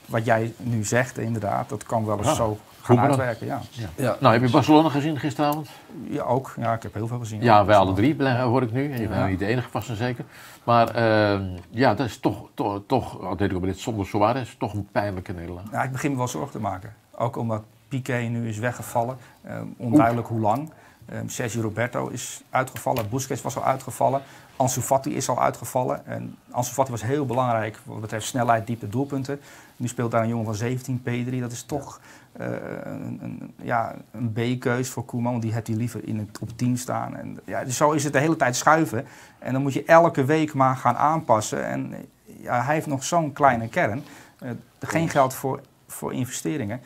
wat jij nu zegt, inderdaad, dat kan wel eens ja. zo gaan uitwerken. Ja. Ja. Ja. Nou, heb je Barcelona gezien gisteravond? Ja, ook. Ja, ik heb heel veel gezien. Ja, wij alle drie, hoor ik nu. En je bent ja. niet de enige, vast en zeker. Maar uh, ja, dat is toch, toch, toch Atletico Madrid zonder Suarez, toch een pijnlijke nederlaag. Ja, ik begin me wel zorgen te maken. Ook omdat Piqué nu is weggevallen. Um, onduidelijk Oep. hoe lang. Um, Sergio Roberto is uitgevallen. Busquets was al uitgevallen. Ansu Fati is al uitgevallen. En Ansu Fati was heel belangrijk wat betreft snelheid, diepte, doelpunten. Nu speelt daar een jongen van zeventien, P drie. Dat is toch uh, een, een, ja, een B-keus voor Koeman. Want die had hij liever in het op tien staan. En, ja, dus zo is het de hele tijd schuiven. En dan moet je elke week maar gaan aanpassen. En ja, hij heeft nog zo'n kleine kern. Uh, geen geld voor, voor investeringen.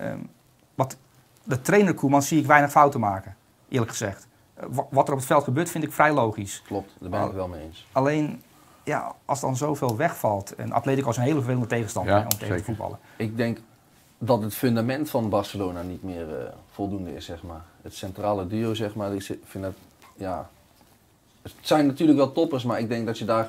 Uh, wat de trainer Koeman zie ik weinig fouten maken, eerlijk gezegd. Wat er op het veld gebeurt, vind ik vrij logisch. Klopt, daar ben ik het wel mee eens. Alleen, ja, als dan zoveel wegvalt... En Atletico is een hele vervelende tegenstander ja, om tegen zeker. te voetballen. Ik denk dat het fundament van Barcelona niet meer uh, voldoende is, zeg maar. Het centrale duo, zeg maar, ik vind dat... Ja, het zijn natuurlijk wel toppers, maar ik denk dat je daar...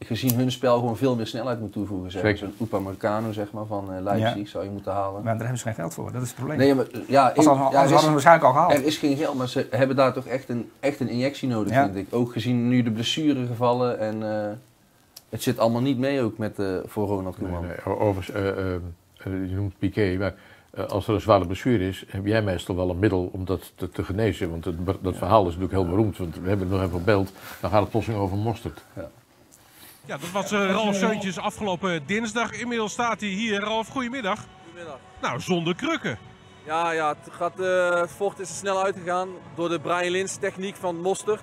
gezien hun spel gewoon veel meer snelheid moet toevoegen. Zeg. Zo'n Upamecano, zeg maar, van uh, Leipzig ja. zou je moeten halen. Maar daar hebben ze geen geld voor, dat is het probleem. Nee, maar, ja, in, al, ja, hadden is, ze waarschijnlijk al gehaald. Er is geen geld, maar ze hebben daar toch echt een, echt een injectie nodig, ja. vind ik. Ook gezien nu de blessuregevallen en uh, het zit allemaal niet mee ook met, uh, voor Ronald Koeman. Nee, nee. Overigens, uh, uh, uh, je noemt Piqué, maar uh, als er een zware blessure is, heb jij meestal wel een middel om dat te, te genezen. Want het, dat ja. verhaal is natuurlijk heel beroemd, want we hebben het nog even op beeld. Dan gaat het plotseling over mosterd. Ja. Ja, dat was uh, Ralf Seuntjens afgelopen dinsdag. Inmiddels staat hij hier. Ralf, goedemiddag. Goedemiddag. Nou, zonder krukken. Ja, ja het gaat, uh, vocht is er snel uitgegaan door de Brian Linssen techniek van mosterd.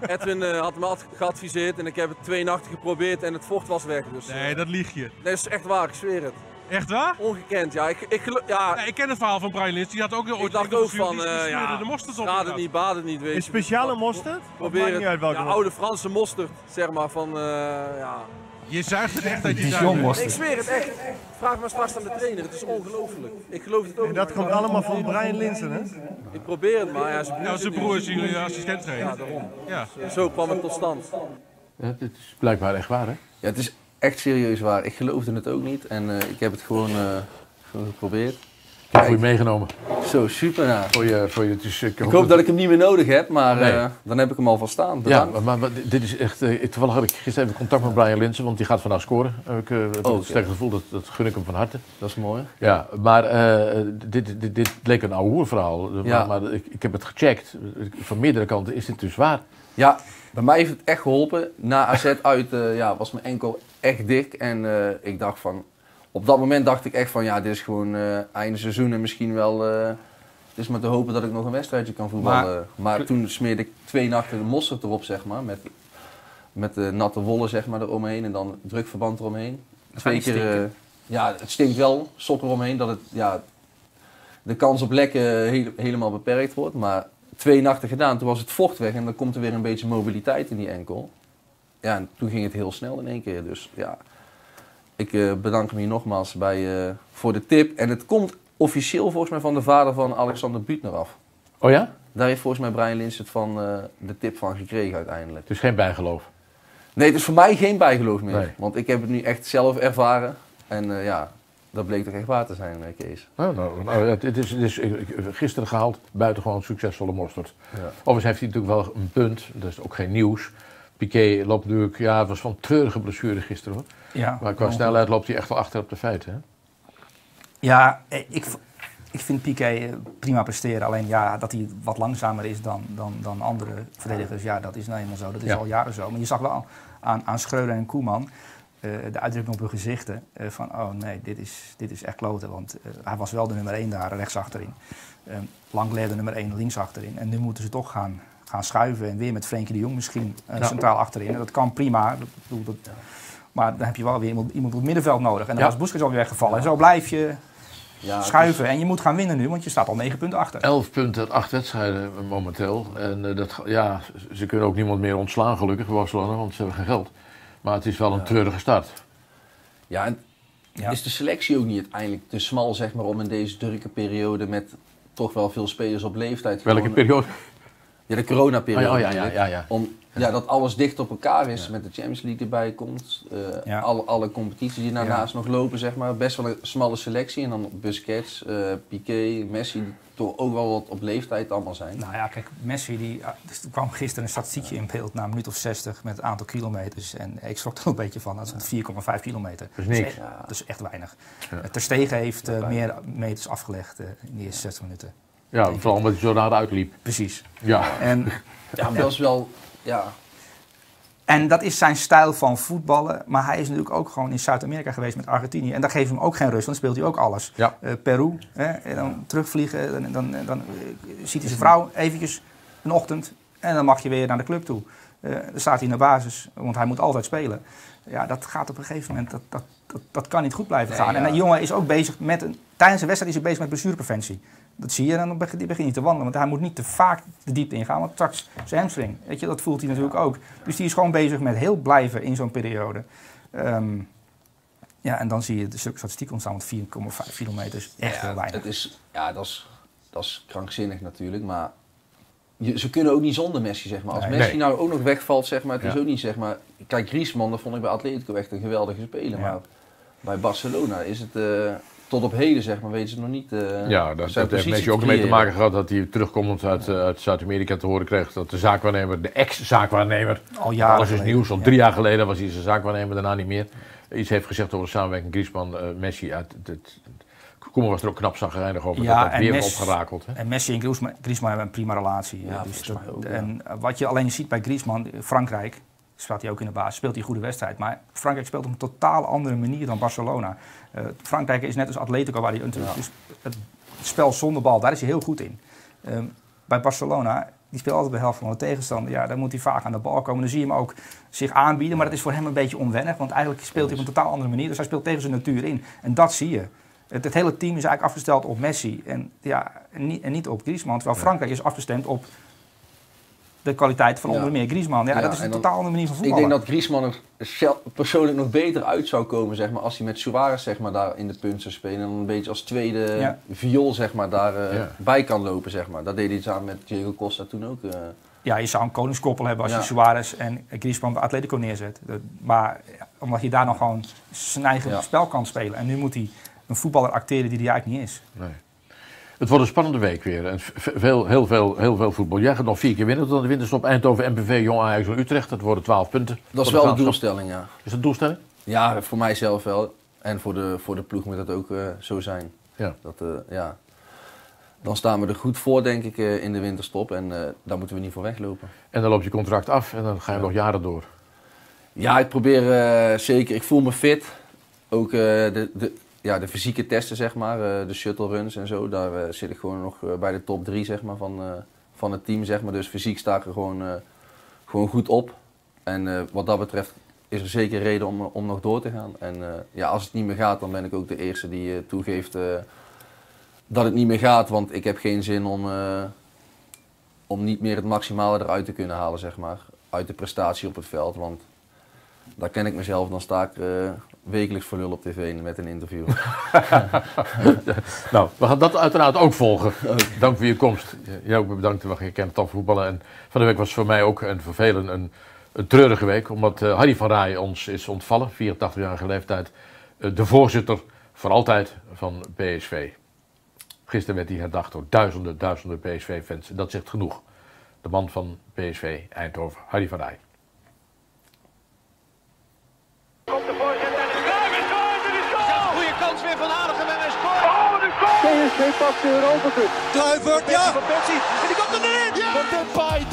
Edwin uh, had me geadviseerd en ik heb het twee nachten geprobeerd en het vocht was weg. Dus, uh, nee, dat lieg je. Nee, dat is echt waar, ik zweer het. Echt waar? Ongekend, ja. Ik, ik, ja. Nee, ik ken het verhaal van Brian Linssen. Die had ook ooit ik dacht ook van, uh, die ja, de mosterd op. Raad het niet, baad het niet. Weet een speciale mosterd? Probeer het. Niet uit welke ja, oude Franse mosterd, zeg maar. Van, uh, ja. Je zuigt het echt uit je zuigen. Ik zweer het echt. Vraag maar straks aan de trainer. Het is ongelooflijk. Ik geloof het ook. En dat niet, komt allemaal van Brian Linssen, hè? Ik probeer het maar. Ja, zijn broer, ja, zijn broer is jullie assistent geweest. Ja, daarom. Ja. Ja. Zo kwam het tot stand. Het is blijkbaar echt waar, hè? Ja, het is echt serieus waar. Ik geloofde het ook niet en uh, ik heb het gewoon, uh, gewoon geprobeerd. Ik heb voor je meegenomen. Zo, super. Ja. Voor je, voor je, dus, ik, ik hoop dat, dat ik hem niet meer nodig heb, maar nee. uh, dan heb ik hem al van staan. Ja, maar, maar, maar dit is echt... Uh, toevallig had ik gisteren even contact met Brian Linssen, want die gaat vandaag scoren. Heb ik uh, het oh, okay. sterk gevoel, dat, dat gun ik hem van harte. Dat is mooi. Ja, maar uh, dit, dit, dit leek een ouwe verhaal. Ja. Maar, maar ik, ik heb het gecheckt. Van meerdere kanten is dit dus waar. Ja, bij mij heeft het echt geholpen. Na A Z uit uh, ja, was mijn enkel echt dik en uh, ik dacht van, op dat moment dacht ik echt van ja, dit is gewoon uh, einde seizoen en misschien wel, uh, het is maar te hopen dat ik nog een wedstrijdje kan voetballen. Maar, maar toen smeerde ik twee nachten de mosterd erop, zeg maar, met, met de natte wollen, zeg maar, eromheen en dan drukverband eromheen. Twee keer, uh, ja, het stinkt wel, sok eromheen, dat het, ja, de kans op lekken he helemaal beperkt wordt, maar twee nachten gedaan, toen was het vocht weg en dan komt er weer een beetje mobiliteit in die enkel. Ja, en toen ging het heel snel in één keer. Dus ja, ik uh, bedank hem hier nogmaals bij, uh, voor de tip. En het komt officieel volgens mij van de vader van Alexander Buttner af. Oh ja? Daar heeft volgens mij Brian Linssen van uh, de tip van gekregen uiteindelijk. Dus geen bijgeloof? Nee, het is voor mij geen bijgeloof meer. Nee. Want ik heb het nu echt zelf ervaren. En uh, ja, dat bleek toch echt waar te zijn, Kees. Nou, nou, nou het is, het is gisteren gehaald, buitengewoon succesvolle mosterd. Ja. Overigens heeft hij natuurlijk wel een punt, dat is ook geen nieuws. Piqué loopt natuurlijk, ja, het was van treurige blessure gisteren hoor. Ja, maar qua snelheid loopt hij echt wel achter op de feiten. Hè? Ja, ik, Ik vind Piqué prima presteren. Alleen ja, dat hij wat langzamer is dan, dan, dan andere verdedigers. Ja, dat is nou eenmaal zo. Dat is ja. al jaren zo. Maar je zag wel aan, aan Schreuder en Koeman uh, de uitdrukking op hun gezichten. Uh, van oh nee, dit is, dit is echt kloten. Want uh, hij was wel de nummer één daar rechts achterin. Uh, lang geleden nummer één links achterin. En nu moeten ze toch gaan, gaan schuiven. En weer met Frenkie de Jong misschien uh, ja. centraal achterin. En dat kan prima. Dat, dat, dat, maar dan heb je wel weer iemand, iemand op het middenveld nodig. En dan ja. was Busquets alweer weggevallen. En zo blijf je... Ja, schuiven. En je moet gaan winnen nu, want je staat al negen punten achter. elf punten uit acht wedstrijden momenteel. En uh, dat, ja, ze kunnen ook niemand meer ontslaan, gelukkig, Barcelona, want ze hebben geen geld. Maar het is wel een ja. treurige start. Ja, en ja. is de selectie ook niet uiteindelijk te smal, zeg maar, om in deze drukke periode met toch wel veel spelers op leeftijd... Welke gewoon, periode? Ja, de coronaperiode. Oh, ja, ja, ja, ja, ja. Om, ja, dat alles dicht op elkaar is, ja. met de Champions League erbij komt. Uh, ja. alle, alle competities die daarnaast ja. nog lopen, zeg maar. Best wel een smalle selectie. En dan Busquets, uh, Piqué, Messi, die toch ook wel wat op leeftijd allemaal zijn. Nou ja, kijk, Messi, die, dus er kwam gisteren een statistiekje ja. in beeld na een minuut of zestig met het aantal kilometers. En ik schrok er een beetje van. Dat is vier komma vijf kilometer. Dat is niks. Ja. Dat is echt weinig. Ja. Ter Stegen heeft uh, meer meters afgelegd uh, in de eerste zestig minuten. Ja, vooral omdat hij zo naar uitliep. Precies. Ja, en, ja maar dat is wel... Ja. En dat is zijn stijl van voetballen. Maar hij is natuurlijk ook gewoon in Zuid-Amerika geweest met Argentinië. En dat geeft hem ook geen rust, want dan speelt hij ook alles. Ja. Uh, Peru, hè? En dan ja. terugvliegen. Dan, dan, dan, dan uh, ziet hij zijn vrouw eventjes een ochtend. En dan mag je weer naar de club toe. Uh, dan staat hij in de basis, want hij moet altijd spelen. Ja, dat gaat op een gegeven moment... Dat, dat, dat, dat kan niet goed blijven gaan. Nee, ja. En die jongen is ook bezig met... Een, tijdens de wedstrijd is hij bezig met blessurepreventie. Dat zie je en dan begint hij te wandelen. Want hij moet niet te vaak de diepte ingaan, want straks zijn hamstring. Weet je, dat voelt hij natuurlijk ook. Dus die is gewoon bezig met heel blijven in zo'n periode. Um, ja, en dan zie je de statistiek ontstaan, want vier komma vijf kilometer is echt ja, heel weinig. Het is, ja, dat is, dat is krankzinnig natuurlijk, maar je, ze kunnen ook niet zonder Messi, zeg maar. Als nee, Messi nee. nou ook nog wegvalt, zeg maar, het ja. is ook niet, zeg maar... Kijk, Griezmann, dat vond ik bij Atletico echt een geweldige speler, ja. maar bij Barcelona is het... Uh, Tot op heden, zeg maar, weten ze nog niet. Uh, ja, dat, dat heeft Messi ook mee te maken gehad dat hij terugkomend uit, uh, uit Zuid-Amerika te horen kreeg dat de zaakwaarnemer, de ex-zaakwaarnemer, al jaren alles is nieuws, al ja. drie jaar geleden was hij zijn zaakwaarnemer, daarna niet meer. Iets heeft gezegd over de samenwerking Griezmann, uh, Messi uit het. Koeman was er ook knap zagrijnig over, ja, dat dat weer Messi, opgerakeld. Hè? En Messi en Griezmann, Griezmann hebben een prima relatie. Ja, dus dat, ook, en ja. wat je alleen ziet bij Griezmann, Frankrijk. Staat hij ook in de basis, speelt hij een goede wedstrijd. Maar Frankrijk speelt op een totaal andere manier dan Barcelona. Uh, Frankrijk is net als Atletico waar hij een... Ja. Dus het spel zonder bal, daar is hij heel goed in. Um, bij Barcelona, die speelt altijd bij de helft van de tegenstander. Ja, dan moet hij vaak aan de bal komen. Dan zie je hem ook zich aanbieden. Maar dat is voor hem een beetje onwennig. Want eigenlijk speelt hij op een totaal andere manier. Dus hij speelt tegen zijn natuur in. En dat zie je. Het, het hele team is eigenlijk afgesteld op Messi. En, ja, en, niet, en niet op Griezmann. Terwijl Frankrijk is afgestemd op... de kwaliteit van ja. onder meer Griezmann. Ja, ja, dat is een totaal andere manier van voetballen. Ik denk dat Griezmann er persoonlijk nog beter uit zou komen, zeg maar, als hij met Suarez, zeg maar, daar in de punt zou spelen. En dan een beetje als tweede ja. viool, zeg maar, daar uh, ja. bij kan lopen, zeg maar. Dat deed hij samen met Diego Costa toen ook. Uh... Ja, je zou een koningskoppel hebben als ja. je Suarez en Griezmann bij Atletico neerzet. Maar omdat je daar nog gewoon zijn eigen ja. spel kan spelen. En nu moet hij een voetballer acteren die hij eigenlijk niet is. Nee. Het wordt een spannende week weer. En veel, heel, veel, heel veel voetbal. Jij gaat nog vier keer winnen tot aan de winterstop. Eindhoven, M P V, Jong Ajax en Utrecht. Dat worden twaalf punten. Dat is wel de doelstelling, ja. Is dat de doelstelling? Ja, voor mijzelf wel. En voor de, voor de ploeg moet dat ook uh, zo zijn. Ja. Dat, uh, ja. Dan staan we er goed voor, denk ik, uh, in de winterstop. En uh, daar moeten we niet voor weglopen. En dan loopt je contract af en dan ga je ja. nog jaren door. Ja, ik probeer uh, zeker. Ik voel me fit. Ook uh, de... de Ja, de fysieke testen, zeg maar, de shuttle runs en zo, daar zit ik gewoon nog bij de top drie, zeg maar, van, van het team, zeg maar. Dus fysiek sta ik er gewoon, gewoon goed op. En wat dat betreft is er zeker reden om, om nog door te gaan. En ja, als het niet meer gaat, dan ben ik ook de eerste die toegeeft dat het niet meer gaat. Want ik heb geen zin om, om niet meer het maximale eruit te kunnen halen, zeg maar. Uit de prestatie op het veld, want daar ken ik mezelf, dan sta ik... wekelijks voor lul op tv met een interview. Nou, we gaan dat uiteraard ook volgen. Dank voor je komst. Jij ook bedankt, want je kent het voetballen. En van de week was voor mij ook en voor velen een, een treurige week. Omdat uh, Harry van Raaij ons is ontvallen, vierentachtigjarige leeftijd. Uh, de voorzitter voor altijd van P S V. Gisteren werd hij herdacht door duizenden, duizenden P S V-fans. Dat zegt genoeg. De man van P S V Eindhoven, Harry van Raaij. Goal! P S V pakt de Europa Cup. Kluivert, ja! En die komt erin! Ja!